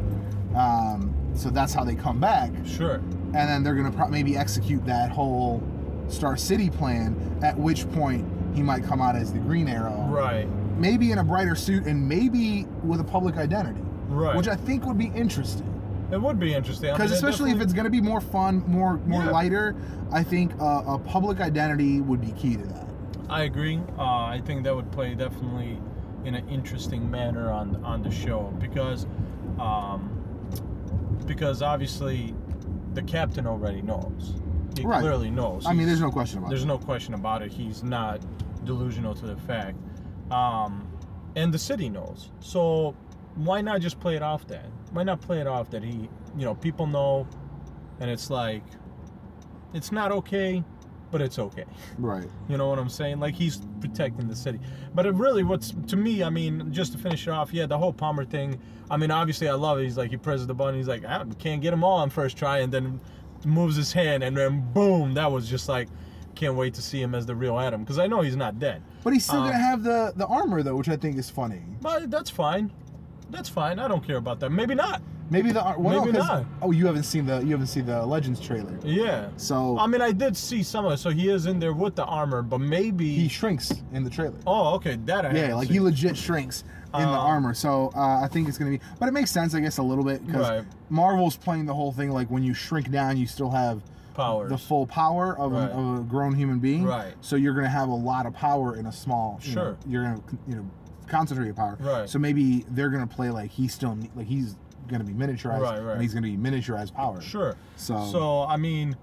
So that's how they come back. Sure. And then they're going to maybe execute that whole Star City plan, at which point he might come out as the Green Arrow. Right. Maybe in a brighter suit and maybe with a public identity. Right. Which I think would be interesting. It would be interesting. Because especially if it's going to be more fun, more lighter, I think a public identity would be key to that. I agree. I think that would play definitely in an interesting manner on the show, because obviously the captain already knows. He clearly knows. I mean, there's no question about it. There's no question about it. He's not delusional to the fact. And the city knows. So why not just play it off then? Why not play it off that he, you know, people know, and it's like, it's not okay, but it's okay. Right. You know what I'm saying? Like, he's protecting the city. But it really, what's, to me, I mean, just to finish it off, yeah, the whole Palmer thing, I mean, obviously I love it. He's like, he presses the button, he's like, I can't get them all on first try, and then moves his hand, and then boom, that was just like, can't wait to see him as the real Adam, because I know he's not dead. But he's still going to have the armor, though, which I think is funny. But that's fine. That's fine. I don't care about that. Maybe not. Maybe the maybe not. Oh, you haven't seen the Legends trailer. Yeah. So I mean, I did see some of it. So he is in there with the armor, but maybe he shrinks in the trailer. Oh, okay. That I yeah, like seen. He legit shrinks in the armor. So I think it's gonna be, but it makes sense, I guess, a little bit because Marvel's playing the whole thing like when you shrink down, you still have powers. The full power of a grown human being. Right. So you're gonna have a lot of power in a small. Sure. You're gonna concentrate your power. Right. So maybe they're gonna play like he's still like he's gonna be miniaturized, and he's gonna be miniaturized power. Sure. So I mean,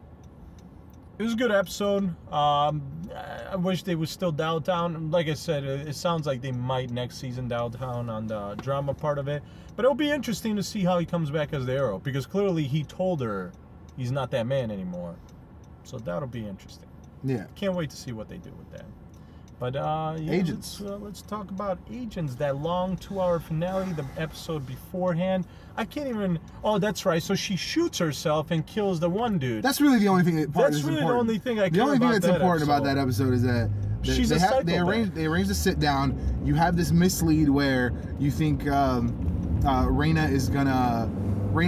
it was a good episode. I wish they was still downtown. Like I said, it sounds like they might next season downtown on the drama part of it. But it'll be interesting to see how he comes back as the Arrow, because clearly he told her he's not that man anymore. So that'll be interesting. Yeah. Can't wait to see what they do with that. But yeah, Agents. Let's talk about Agents. That long 2-hour finale, the episode beforehand. I can't even. Oh, that's right. So she shoots herself and kills the one dude. That's really the only thing. The only thing that's important about that episode is that they arranged to sit down. You have this mislead where you think Raina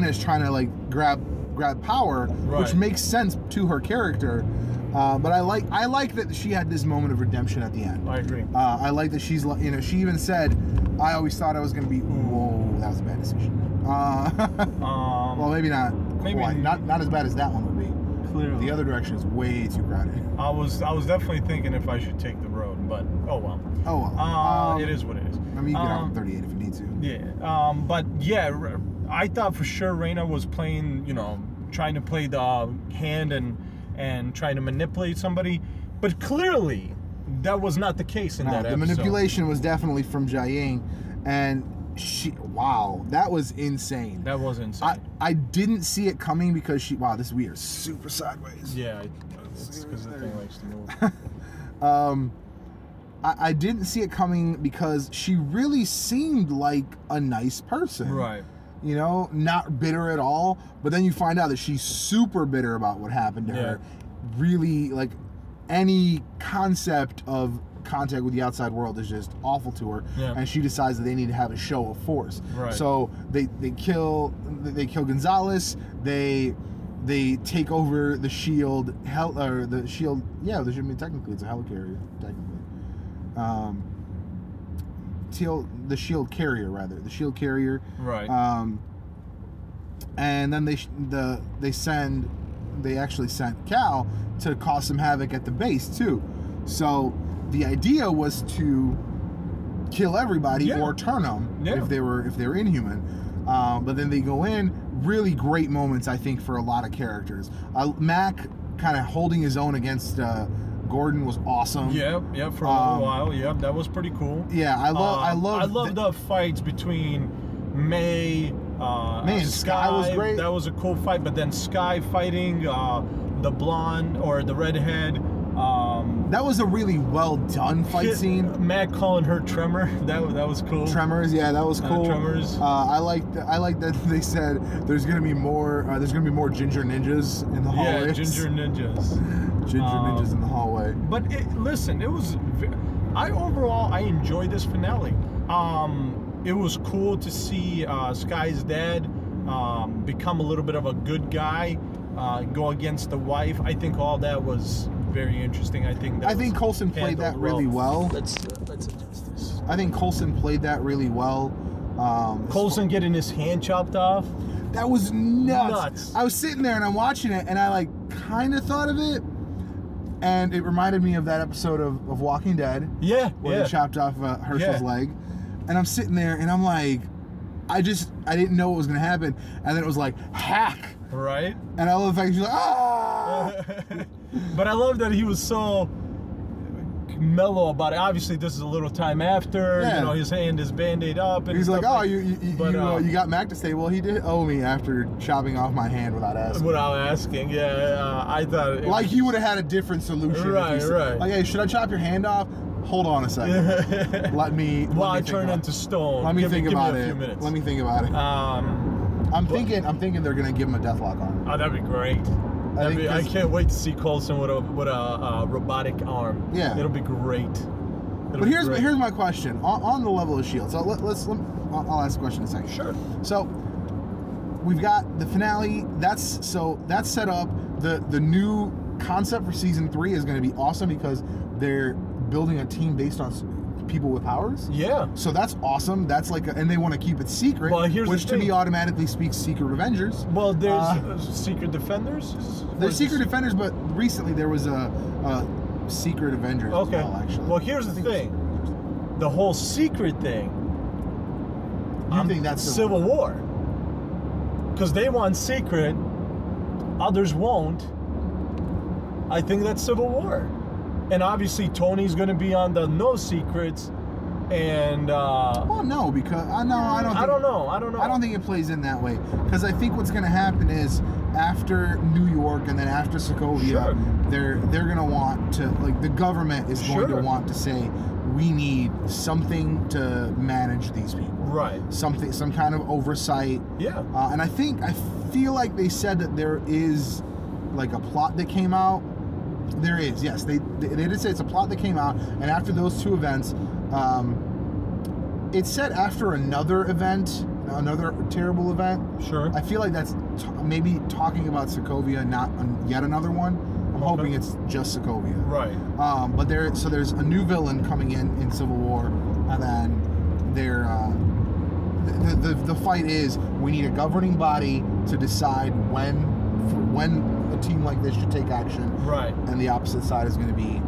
is trying to like grab power, which makes sense to her character. But I like that she had this moment of redemption at the end. I agree. I like that she's, you know, she even said, "I always thought I was going to be." Whoa, that was a bad decision. Well, maybe not. Maybe not as bad as that one would be. Clearly, the other direction is way too crowded. I was definitely thinking if I should take the road, but oh well. Oh well. It is what it is. I mean, you can get out on 38 if you need to. Yeah. But yeah, I thought for sure Raina was playing, you know, trying to play the hand and trying to manipulate somebody, but clearly that was not the case in that episode. The manipulation was definitely from Jiaying, and she, wow, that was insane. That was insane. I didn't see it coming because she, wow, this, we are super sideways. Yeah, it's because the thing likes to move. I didn't see it coming because she really seemed like a nice person. Right. You know, not bitter at all. But then you find out that she's super bitter about what happened to her. Really, like, any concept of contact with the outside world is just awful to her, and she decides that they need to have a show of force. So they kill Gonzalez. They take over the Shield technically it's a helicarrier, technically. The Shield carrier, rather. The Shield carrier. Right. And then they actually sent Cal to cause some havoc at the base too. So the idea was to kill everybody or turn them if they were inhuman. But then they go in. Really great moments, I think, for a lot of characters. Mac kind of holding his own against Gordon was awesome. Yeah, for a little while. Yeah, that was pretty cool. Yeah, I love the fights between May and Sky was great. That was a cool fight. But then Sky fighting the blonde or the redhead. That was a really well done fight scene. Matt calling her Tremor. That was cool. Tremors, yeah, that was cool. Tremors. I liked that they said there's gonna be more ginger ninjas in the hallway. Yeah, ginger ninjas. Ninjas in the hallway. But I enjoyed this finale. It was cool to see Sky's dad become a little bit of a good guy, go against the wife. I think all that was very interesting. I think Coulson played that really well. Let's adjust this. I think Coulson played that really well. Coulson getting his hand chopped off. That was nuts. I was sitting there and I'm watching it and I like kind of thought of it, and it reminded me of that episode of Walking Dead. Yeah. Where they chopped off Herschel's leg, and I'm sitting there and I'm like, I didn't know what was gonna happen, and then it was like hack. Right. And I love the fact she's like ah. But I love that he was so mellow about it. Obviously, this is a little time after. Yeah. You know, his hand is band-aid up. And he's like, oh, you got Mac to say, well, he did owe me after chopping off my hand without asking. Without asking, yeah. I thought it was... you would have had a different solution. Right, right. Like, hey, should I chop your hand off? Hold on a second. Let me think about it. I'm thinking they're going to give him a deathlock on him. Oh, that'd be great. I can't wait to see Coulson with a robotic arm. Yeah, it'll be great. Here's my question on the level of S.H.I.E.L.D. So I'll ask a question in a second. Sure. So we've got the finale. That's set up. The new concept for season 3 is going to be awesome because they're building a team based on people with powers. Yeah. So that's awesome. That's like, and they want to keep it secret, which to me automatically speaks Secret Avengers. Well, there's Secret Defenders. There's Secret Defenders, but recently there was a Secret Avengers. Okay. As well, actually. Well, here's the thing: the whole secret thing. I think that's Civil War. Because they want secret, others won't. I think that's Civil War. And obviously Tony's going to be on the no secrets, and I don't think it plays in that way, because I think what's going to happen is after New York and then after Sokovia, they're going to want to, like, the government is going to want to say we need something to manage these people, right? Something, some kind of oversight. Yeah. And I feel like they said that there is like a plot that came out. There is, yes. They did say it's a plot that came out, and after those two events, it said after another event, another terrible event. Sure. I feel like that's maybe talking about Sokovia, not yet another one. I'm hoping it's just Sokovia. Right. But there's a new villain coming in Civil War, and then the fight is we need a governing body to decide when a team like this should take action, right? And the opposite side is going to be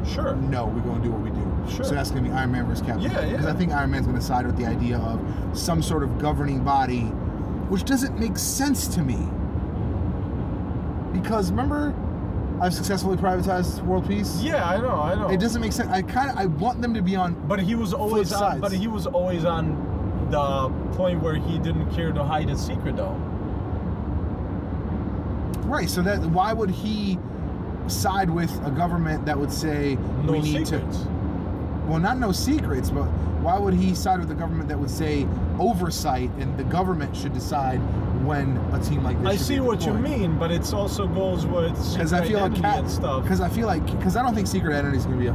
no, we're going to do what we do. Sure. So that's going to be Iron Man versus Captain. Yeah, because I think Iron Man's going to side with the idea of some sort of governing body, which doesn't make sense to me. Because remember, I've successfully privatized world peace. Yeah, I know. It doesn't make sense. I want them to be on. But he was always on. Sides. But he was always on the point where he didn't care to hide his secret, though. Right, so that why would he side with a government that would say we need secrets. Well, not no secrets, but why would he side with a government that would say oversight and the government should decide when a team like this? I see what you mean, but it also goes with secret identity and stuff. Because I don't think secret identity is going to be a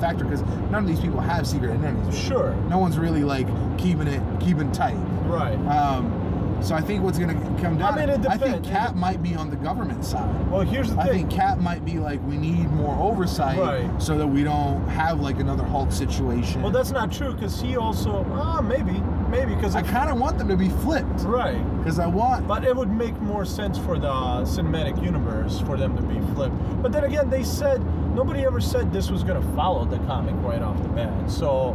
factor because none of these people have secret identities. Sure. No one's really like keeping tight. Right. So I think what's going to come down, I think Cap might be on the government side. Well, here's the thing. I think Cap might be like, we need more oversight so that we don't have like another Hulk situation. Well, that's not true because he also, maybe because I kind of want them to be flipped. Right. Because I want. But it would make more sense for the cinematic universe for them to be flipped. But then again, they said, nobody ever said this was going to follow the comic right off the bat. So...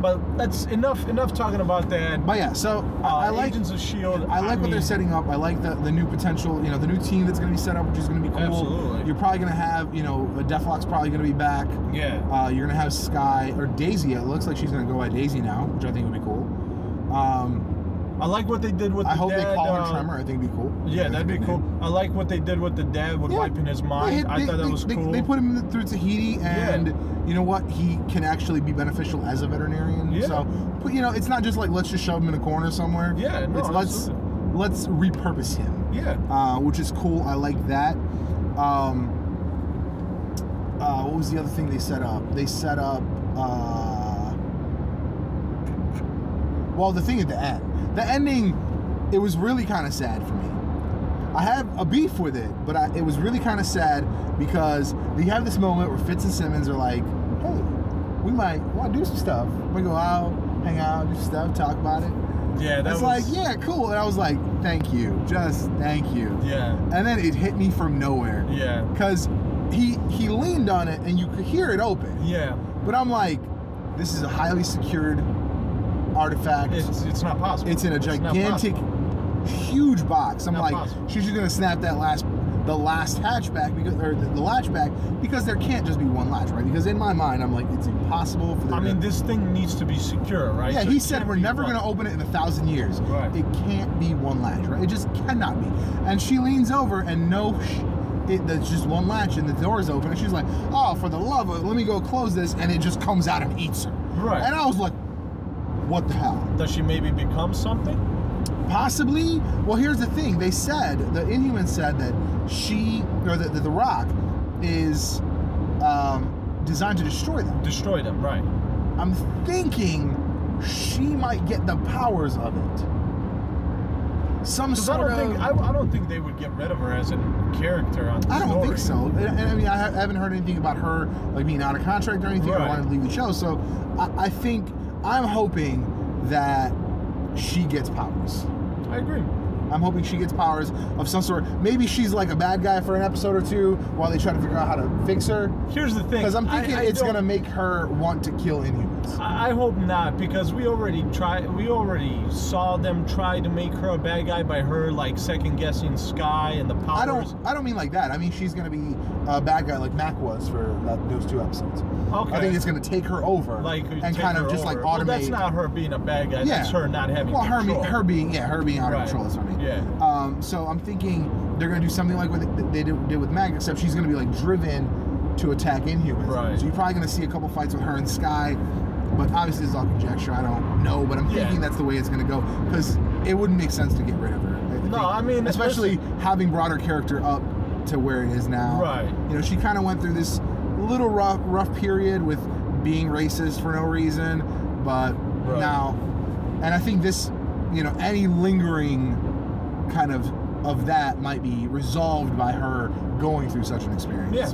But that's enough talking about that. But yeah, so I like Agents of S.H.I.E.L.D. I like what they're setting up. I like the new potential, the new team that's going to be set up, which is going to be cool. Absolutely. You're probably going to have, Deathlock's probably going to be back. Yeah. You're going to have Sky, or Daisy. It looks like she's going to go by Daisy now, which I think would be cool. I like what they did with the dad. I hope they call her Tremor. I think it'd be cool. Yeah, that'd be cool. I like what they did with the dad with wiping his mind. I thought that was cool. They put him through Tahiti, and you know what? He can actually be beneficial as a veterinarian. Yeah. So, but, it's not just like, let's just shove him in a corner somewhere. Yeah, no, let's repurpose him. Yeah. Which is cool. I like that. What was the other thing they set up? They set up... well, the thing at the end. The ending, it was really kind of sad for me. I have a beef with it, but it was really kind of sad because you have this moment where Fitz and Simmons are like, hey, we might want to do some stuff. We go out, hang out, do some stuff, talk about it. Yeah, that was... like, yeah, cool. And I was like, thank you. Just thank you. Yeah. And then it hit me from nowhere. Yeah. Because he leaned on it, and you could hear it open. Yeah. But I'm like, this is a highly secured... artifact. It's not possible. It's in a gigantic, huge box. I'm like, she's just gonna snap that last hatchback because, or the latchback, because there can't just be one latch, right? Because in my mind, I'm like, it's impossible for. I mean, this thing needs to be secure, right? Yeah, so he said we're never gonna open it in 1,000 years. Right. It can't be one latch, right? It just cannot be. And she leans over, and there's just one latch, and the door is open, and she's like, oh, for the love of, let me go close this, and it just comes out and eats her. Right. And I was like, what the hell? Does she maybe become something? Possibly. Well, here's the thing. They said, the Inhumans said that she, or that the Rock is designed to destroy them. Destroy them, right. I'm thinking she might get the powers of it. Some sort of... I don't think they would get rid of her as a character on the story. I don't think so. And I mean, I haven't heard anything about her like being out of contract or anything. Right. I wanted to leave the show. So I think... I'm hoping that she gets powers. I agree. I'm hoping she gets powers of some sort. Maybe she's like a bad guy for an episode or two while they try to figure out how to fix her. Here's the thing. Because I'm thinking it's going to make her want to kill Inhumans. I hope not, because we already saw them try to make her a bad guy by her like second guessing Sky and the powers. I don't mean like that. I mean she's going to be a bad guy like Mac was for those two episodes. Okay. I think it's going to take her over and kind of just like automate. Well, that's not her being a bad guy. Yeah. That's her not having control. Well, her being out of control is what I mean. Yeah. So I'm thinking they're going to do something like what they did with Mag, except she's going to be like driven to attack Inhumans. Right. So you're probably going to see a couple fights with her and Sky, but obviously it's all conjecture. I don't know, but I'm thinking that's the way it's going to go because it wouldn't make sense to get rid of her. No, I mean, especially having brought her character up to where it is now. Right. She kind of went through this little rough period with being racist for no reason, but now, and I think this, any lingering kind of that might be resolved by her going through such an experience. Yeah.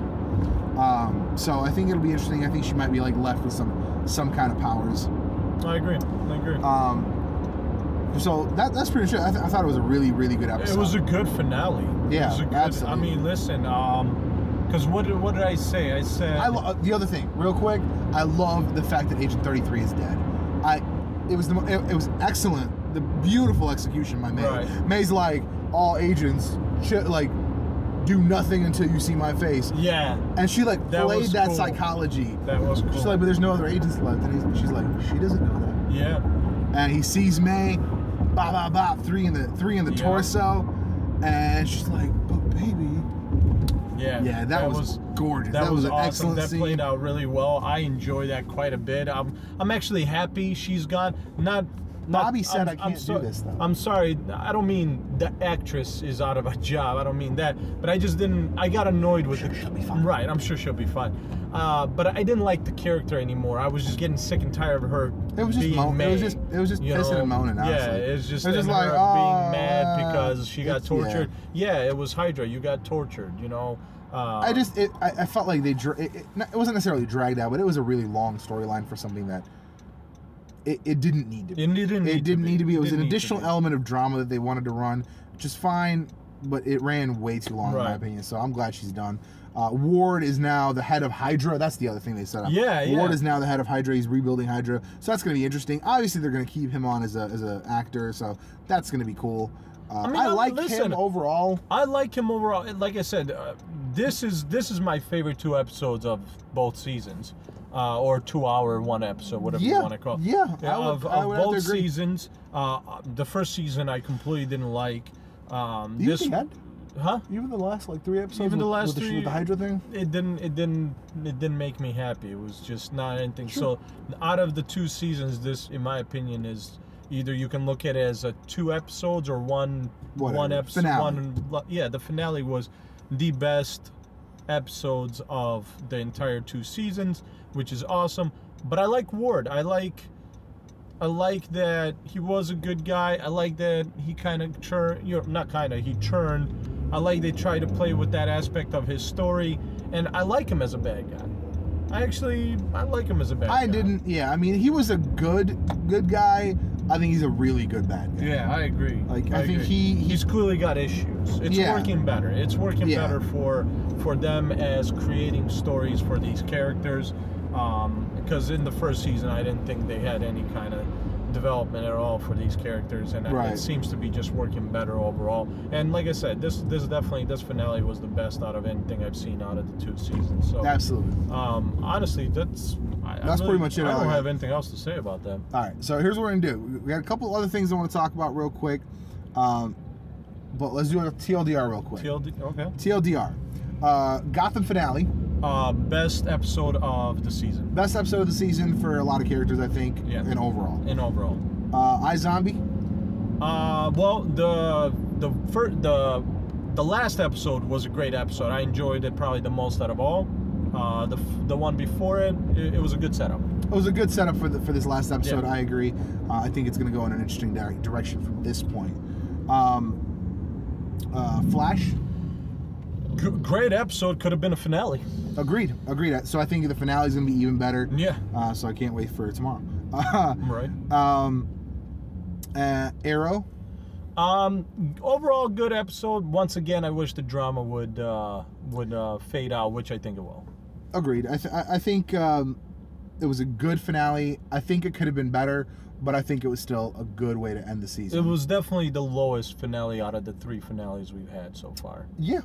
So I think it'll be interesting. I think she might be like left with some kind of powers. I agree. So that's pretty sure. I thought it was a really, really good episode. It was a good finale. Yeah, it was a good, absolutely. I mean, listen, because what did I say? I said... the other thing, real quick, I love the fact that Agent 33 is dead. It was excellent. The beautiful execution by May. Right. May's like, all agents like do nothing until you see my face. Yeah. And she like played that psychology. That was cool. She's like, but there's no other agents left. And she's like, she doesn't know that. Yeah. And he sees May, bop bop bop, three in the torso, and she's like, but baby. Yeah. Yeah, that was gorgeous. That was an awesome. Excellent scene. That played out really well. I enjoyed that quite a bit. I'm actually happy she's gone. Not Bobby said I can't do this, though. I'm sorry. I don't mean the actress is out of a job. I don't mean that. But I just didn't... I got annoyed with the... She'll be fine. Right. I'm sure she'll be fine. But I didn't like the character anymore. I was just getting sick and tired of her It was just pissing and moaning, honestly. Yeah, it was just like, being mad because she got tortured. Yeah. It was Hydra. You got tortured, you know? I felt like they... It wasn't necessarily dragged out, but it was a really long storyline for something that... It didn't need to be. It didn't need to be. It was an additional element of drama that they wanted to run, which is fine, but it ran way too long, in my opinion, so I'm glad she's done. Ward is now the head of Hydra. That's the other thing they set up. Yeah. Ward is now the head of Hydra. He's rebuilding Hydra, so that's going to be interesting. Obviously, they're going to keep him on as an actor, so that's going to be cool. I mean, I like him overall. I like him overall. Like I said, this is my favorite two episodes of both seasons. Or 2 hour, one episode, whatever you want to call it. I would both seasons. The first season I completely didn't like. Even the last like three episodes. Even the last three with the Hydra thing. It didn't make me happy. It was just not anything. Sure. So out of the two seasons, this, in my opinion, is either you can look at it as a two episodes or one episode. Finale. The finale was the best episodes of the entire two seasons, which is awesome. But I like Ward. I like that he was a good guy. I like that he kind of churned, he churned. I like they try to play with that aspect of his story, and I like him as a bad guy. I like him as a bad guy. I mean, he was a good guy. I think he's a really good bad guy. Yeah, I agree. He's clearly got issues. It's working better. It's working better for them as creating stories for these characters. Because in the first season, I didn't think they had any kind of development at all for these characters, and it seems to be just working better overall. And like I said, this finale was the best out of anything I've seen out of the two seasons. So absolutely. Honestly, that's pretty much it. I don't have anything else to say about that. All right, so here's what we're gonna do. We got a couple other things I want to talk about real quick, but let's do a TLDR real quick. TLDR. Gotham finale. Best episode of the season. Best episode of the season for a lot of characters, I think. Yeah. And overall. iZombie. Well, the last episode was a great episode. I enjoyed it probably the most out of all. The one before it was a good setup. It was a good setup for this last episode. Yeah. I agree. I think it's going to go in an interesting direction from this point. Flash. Great episode. Could have been a finale. Agreed. So I think the finale is going to be even better. Yeah. So I can't wait for tomorrow. Right. Arrow. Overall, good episode. Once again, I wish the drama would fade out, which I think it will. Agreed. I think it was a good finale. I think it could have been better, but I think it was still a good way to end the season. It was definitely the lowest finale out of the three finales we've had so far. Yeah.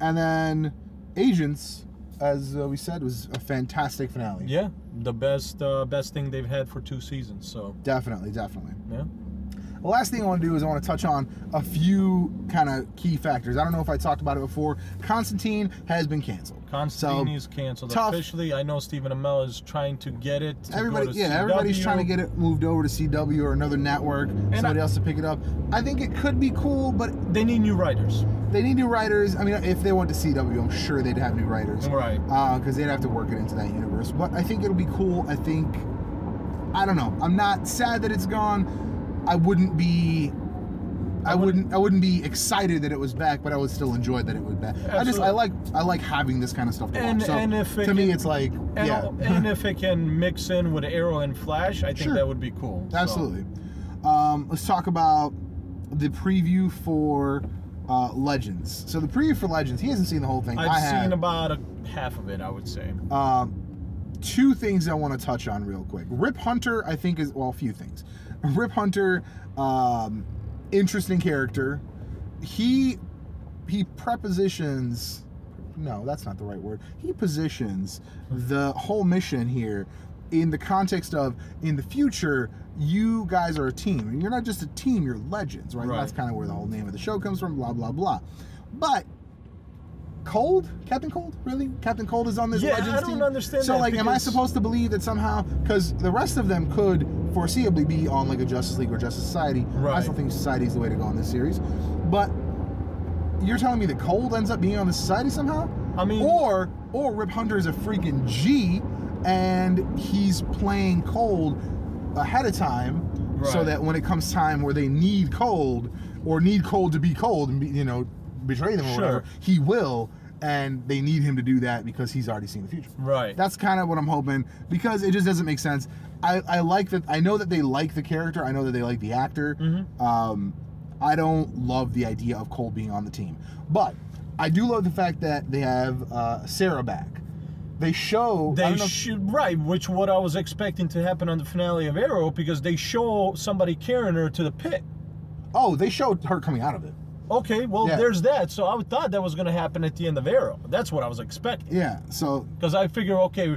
And then Agents, as we said, was a fantastic finale. Yeah, the best thing they've had for two seasons. So definitely. Yeah. The last thing I want to do is I want to touch on a few kind of key factors. I don't know if I talked about it before. Constantine has been canceled. Constantine is canceled officially. I know Stephen Amell is trying to get it. Everybody's trying to get it moved over to CW or another network, and somebody else to pick it up. I think it could be cool, but they need new writers. I mean, if they went to CW, I'm sure they'd have new writers, right? Because they'd have to work it into that universe. But I think it'll be cool. I don't know. I'm not sad that it's gone. I wouldn't be excited that it was back, but I would still enjoy that it was back. Absolutely. I like having this kind of stuff to watch. And if it can mix in with Arrow and Flash, I think that would be cool. Absolutely. So. Let's talk about the preview for Legends. So the preview for Legends, he hasn't seen the whole thing. I've seen about half of it, I would say. Two things I want to touch on real quick. Rip Hunter, I think, is a few things. Rip Hunter, interesting character. He prepositions, no, that's not the right word. He positions the whole mission here in the context of, in the future, you guys are a team. And you're not just a team, you're legends, right? That's kind of where the whole name of the show comes from, blah, blah, blah. But Cold? Captain Cold? Really? Captain Cold is on this Legends team? Yeah, I don't understand that. So, like, am I supposed to believe that somehow, because the rest of them could foreseeably be on, like, a Justice League or Justice Society. Right. I still think Society is the way to go in this series. But you're telling me that Cold ends up being on the Society somehow? I mean... Or Rip Hunter is a freaking G, and he's playing Cold ahead of time, right, so that when it comes time where they need Cold, or need Cold to be Cold, and be, you know, betray them or whatever, he will, and they need him to do that because he's already seen the future. Right. That's kind of what I'm hoping, because it just doesn't make sense. I like that. I know that they like the character. I know that they like the actor. Mm-hmm. I don't love the idea of Cold being on the team, but I do love the fact that they have Sarah back. They show... They should, right, which what I was expecting to happen on the finale of Arrow, because they show somebody carrying her to the pit. Oh, they showed her coming out of it. Okay, well, yeah, there's that. So I thought that was going to happen at the end of Arrow. That's what I was expecting. Yeah, so... Because I figure, okay,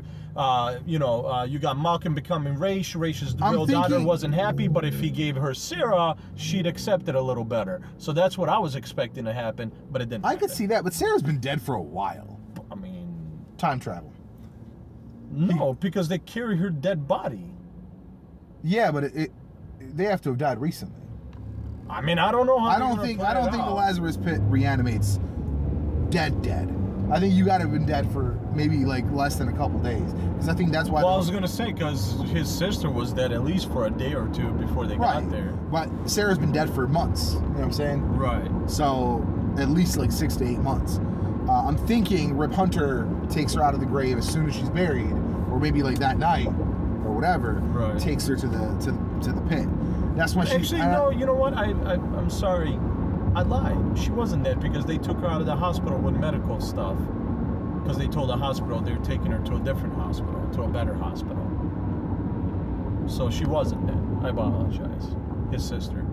you know, you got Malcolm becoming Ra's. Ra's' real daughter wasn't happy, but if he gave her Sarah, she'd accept it a little better. So that's what I was expecting to happen, but it didn't happen. I could see that, but Sarah's been dead for a while. I mean... Time travel. No, because they carry her dead body. Yeah, but they have to have died recently. I mean, I don't know how. I don't think the Lazarus Pit reanimates dead. I think you got to have been dead for maybe like less than a couple days, because I think that's why. Well, I was gonna say, because his sister was dead at least for a day or two before they got there. But Sarah's been dead for months. You know what I'm saying? Right. So at least like 6 to 8 months. I'm thinking Rip Hunter takes her out of the grave as soon as she's buried, or maybe like that night or whatever. Right. Takes her to the pit. That's when she... no, you know what? I'm sorry. I lied. She wasn't dead, because they took her out of the hospital with medical stuff. Because they told the hospital they were taking her to a different hospital, to a better hospital. So she wasn't dead. I apologize. His sister.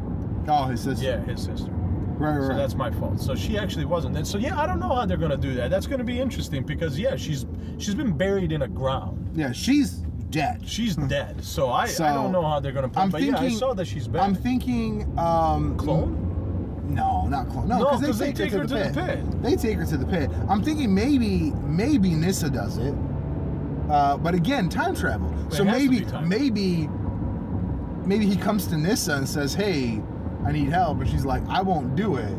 Oh, his sister. Yeah, his sister. Right. So that's my fault. So she actually wasn't dead. So yeah, I don't know how they're going to do that. That's going to be interesting, because yeah, she's been buried in a ground. Yeah, she's... dead. She's dead. So I don't know how they're going to put it. But thinking, yeah, I saw that she's back. I'm thinking... clone? No, not clone. No, because they take her to the pit. They take her to the pit. I'm thinking maybe Nyssa does it. But again, time travel. So maybe he comes to Nyssa and says, hey, I need help. And she's like, I won't do it.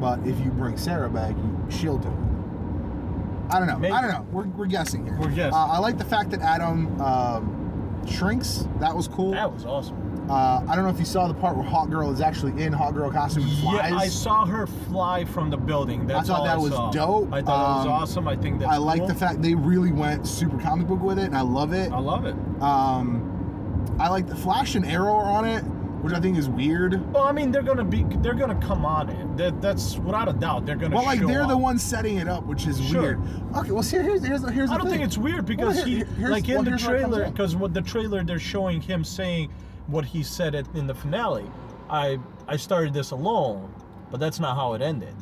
But if you bring Sarah back, she'll do it. I don't know. Maybe. I don't know. We're guessing here. We're guessing. I like the fact that Adam shrinks. That was cool. That was awesome. I don't know if you saw the part where Hot Girl is actually in Hot Girl costume and flies. Yeah, I saw her fly from the building. That's all I saw. I thought that was dope. I thought it was awesome. I think that's cool. I like the fact they really went super comic book with it, and I love it. I love it. I like the Flash and Arrow are on it, which I think is weird. Well, I mean, they're gonna come on it. That's without a doubt. They're gonna. Well, like they're the ones setting it up, which is weird. Okay, well, see, here's the thing. I don't think it's weird, because in the trailer, because what the trailer they're showing him saying what he said in the finale. I started this alone, but that's not how it ended.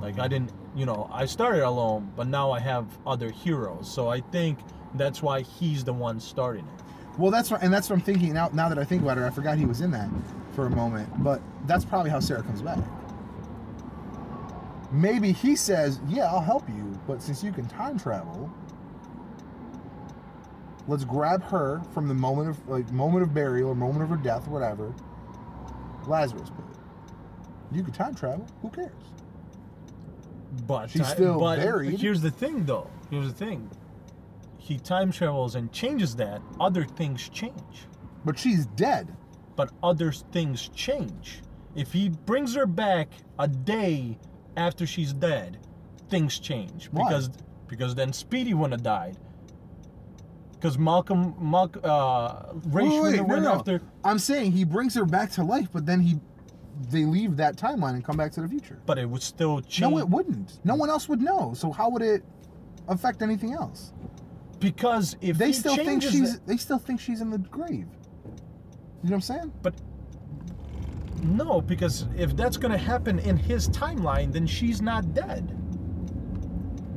Like I didn't, you know, I started alone, but now I have other heroes. So I think that's why he's the one starting it. Well, that's what, and that's what I'm thinking now. Now that I think about it, I forgot he was in that for a moment. But that's probably how Sarah comes back. Maybe he says, "Yeah, I'll help you, but since you can time travel, let's grab her from the moment of burial or moment of her death, or whatever. Lazarus pit. You can time travel. Who cares? But she's still buried. But here's the thing, though. Here's the thing." He time travels and changes that, other things change. But she's dead. But other things change. If he brings her back a day after she's dead, things change. Why? Because then Speedy wouldn't have died. Because Ra's wouldn't have went after. I'm saying he brings her back to life, but then they leave that timeline and come back to the future. But it would still change. No, it wouldn't. No one else would know. So how would it affect anything else? Because if they still think she's in the grave. You know what I'm saying? But no, because if that's going to happen in his timeline, then she's not dead.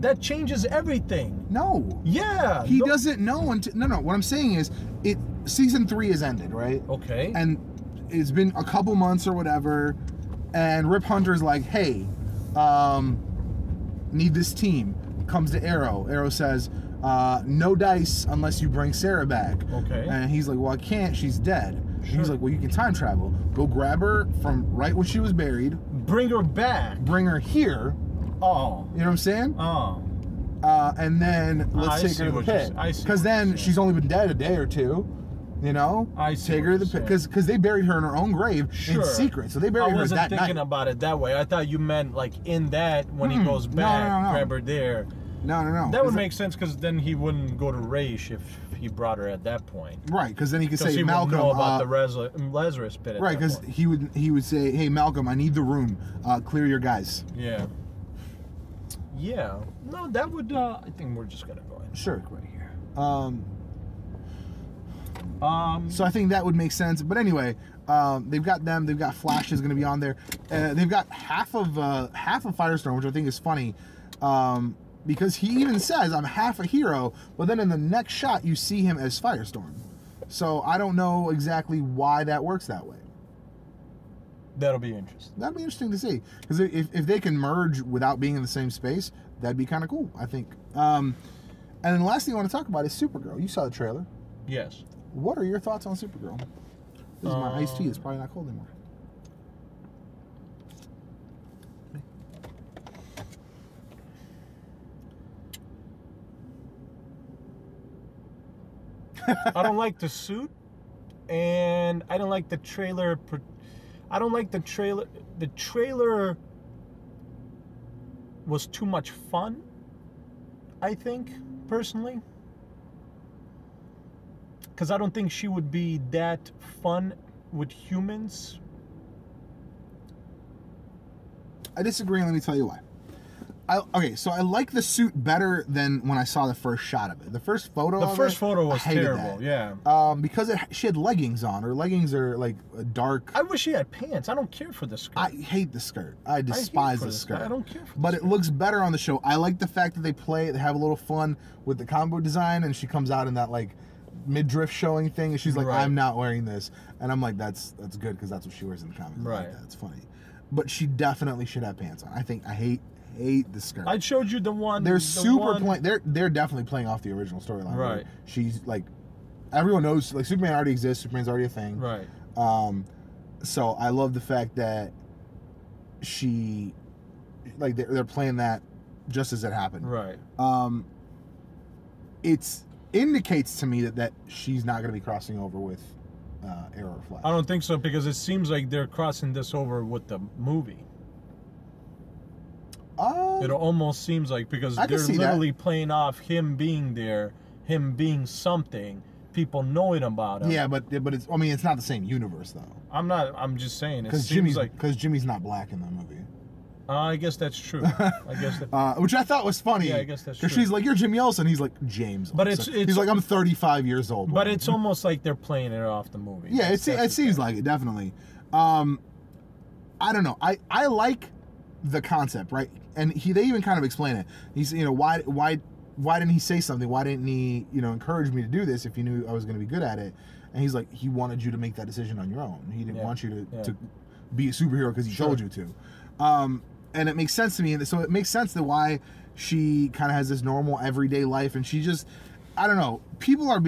That changes everything. No. Yeah. He doesn't know until... No, no. What I'm saying is, season 3 is ended, right? Okay. And it's been a couple months or whatever, and Rip Hunter's like, hey, need this team. Comes to Arrow. Arrow says, no dice unless you bring Sarah back. Okay. And he's like, well, I can't. She's dead. Sure. He's like, well, you can time travel. Go grab her from right when she was buried. Bring her back. Bring her here. Oh. You know what I'm saying? Oh. And then let's take her to the pit. Because then she's only been dead a day or two. You know? I see. Take her to the pit. Because they buried her in her own grave in secret. So they buried her that night. I wasn't thinking about it that way. I thought you meant, like, in that, when he goes back, grab her there. No, no, no. That would make sense because then he wouldn't go to Raish if he brought her at that point. Right, because then he could say, he Malcolm. Know about the Lazarus pit. At right, because he would say, hey, Malcolm, I need the room. Clear your guys. Yeah. Yeah. No, that would. I think we're just gonna go ahead. Sure. Right here. So I think that would make sense. But anyway, they've got them. They've got Flash is gonna be on there. They've got half of Firestorm, which I think is funny. Because he even says, I'm half a hero, but then in the next shot, you see him as Firestorm. So I don't know exactly why that works that way. That'll be interesting. That'll be interesting to see. Because if they can merge without being in the same space, that'd be kind of cool, I think. And then the last thing I want to talk about is Supergirl. You saw the trailer. Yes. What are your thoughts on Supergirl? This is my iced tea. It's probably not cold anymore. I don't like the suit, and I don't like the trailer. I don't like the trailer. The trailer was too much fun, I think, personally. Because I don't think she would be that fun with humans. I disagree, and let me tell you why. Okay, so I like the suit better than when I saw the first shot of it. The first photo. The first photo was terrible. That. Yeah. Because she had leggings on. Her leggings are like dark. I wish she had pants. I don't care for the skirt. I hate the skirt. I despise the skirt. I don't care for. But it looks better on the show. I like the fact that they have a little fun with the combo design, and she comes out in that like midriff showing thing, and she's like, right. "I'm not wearing this," and I'm like, "That's good because that's what she wears in the comics." Right. Like that's funny. But she definitely should have pants on. I think I hate the skirt. I showed you the one. They're they're definitely playing off the original storyline. Right. Right. She's like, everyone knows like Superman already exists. Superman's already a thing. Right. So I love the fact that she, like, they're playing that just as it happened. Right. It indicates to me that she's not going to be crossing over with Arrow or Flash. I don't think so because it seems like they're crossing this over with the movie. It almost seems like because they're literally playing off him being there, him being something, people knowing about him. Yeah, but it's, I mean, it's not the same universe though. I'm just saying. Because Jimmy's not black in that movie. I guess that's true. I guess that, which I thought was funny. Yeah, I guess that's true. Because she's like, you're Jimmy Olsen. He's like, James. But it's he's like, I'm 35 years old. But it's almost like they're playing it off the movie. Yeah, it seems like it definitely. I don't know. I like the concept, right? And they even kind of explain it. He's, you know, why didn't he say something? Why didn't he, you know, encourage me to do this if he knew I was going to be good at it? And he's like, he wanted you to make that decision on your own. He didn't want you to be a superhero because he told you to. And it makes sense to me. And so it makes sense that why she kind of has this normal everyday life. And she just, I don't know. People are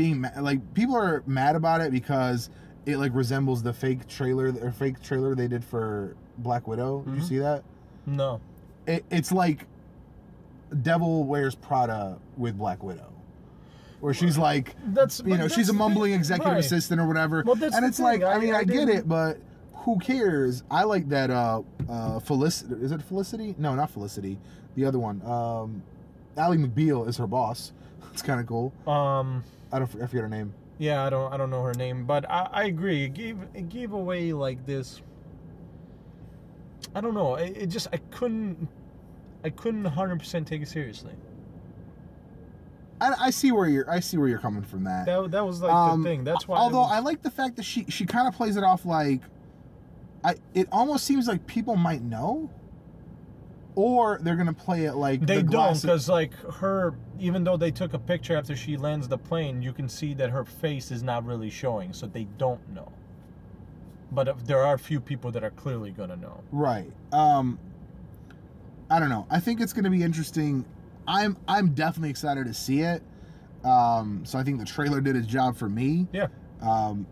mad about it because it like resembles the fake trailer they did for Black Widow. Mm-hmm. Did you see that? No. It's like Devil Wears Prada with Black Widow, where she's like, she's a mumbling executive assistant or whatever, and it's like, I mean, I get it, but who cares? I like that Felicity. Is it Felicity? No, not Felicity. The other one. Ally McBeal is her boss. It's kind of cool. I forget her name. Yeah, I don't know her name, but I agree. It gave away like this. I don't know. It just I couldn't 100% take it seriously. I see where you're coming from. That was like the thing. That's why. Although I like the fact that she kind of plays it off like, it almost seems like people might know, or they're gonna play it like they don't, because like her, even though they took a picture after she lands the plane, you can see that her face is not really showing, so they don't know. But there are a few people that are clearly going to know. Right. I don't know. I think it's going to be interesting. I'm definitely excited to see it. So I think the trailer did its job for me. Yeah.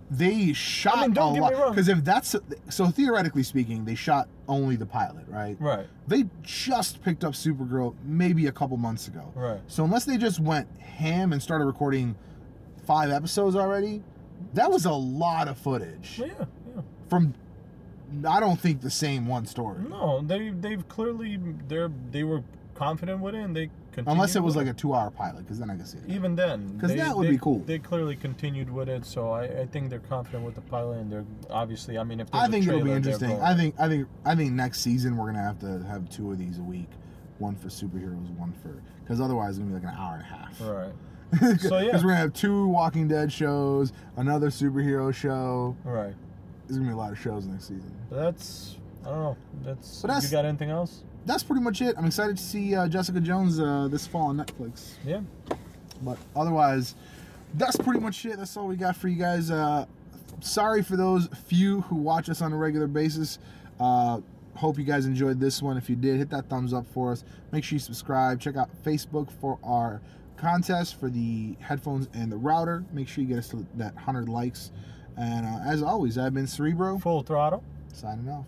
They shot don't get me wrong. Because if that's so, theoretically speaking, they shot only the pilot, right? Right. They just picked up Supergirl maybe a couple months ago. Right. So unless they just went ham and started recording 5 episodes already, that was a lot of footage. Well, yeah. Yeah. From. I don't think the same one story. No, they've clearly they were confident with it, and they continued. Unless it was like a 2-hour pilot, because then I could see it. Even then, because that would be cool. They clearly continued with it, so I think they're confident with the pilot, and they're obviously. I mean, if I think it'll be interesting. I think next season we're gonna have to have 2 of these a week, one for superheroes, one for because otherwise it's gonna be like an hour and a half. Right. So yeah, because we're gonna have 2 Walking Dead shows, another superhero show. Right. There's gonna be a lot of shows next season. I don't know. You got anything else? That's pretty much it. I'm excited to see Jessica Jones this fall on Netflix. Yeah. But otherwise, that's pretty much it. That's all we got for you guys. Sorry for those few who watch us on a regular basis. Hope you guys enjoyed this one. If you did, hit that thumbs up for us. Make sure you subscribe. Check out Facebook for our contest for the headphones and the router. Make sure you get us to that 100 likes. And as always, I've been Cerebro. Full Throttle. Signing off.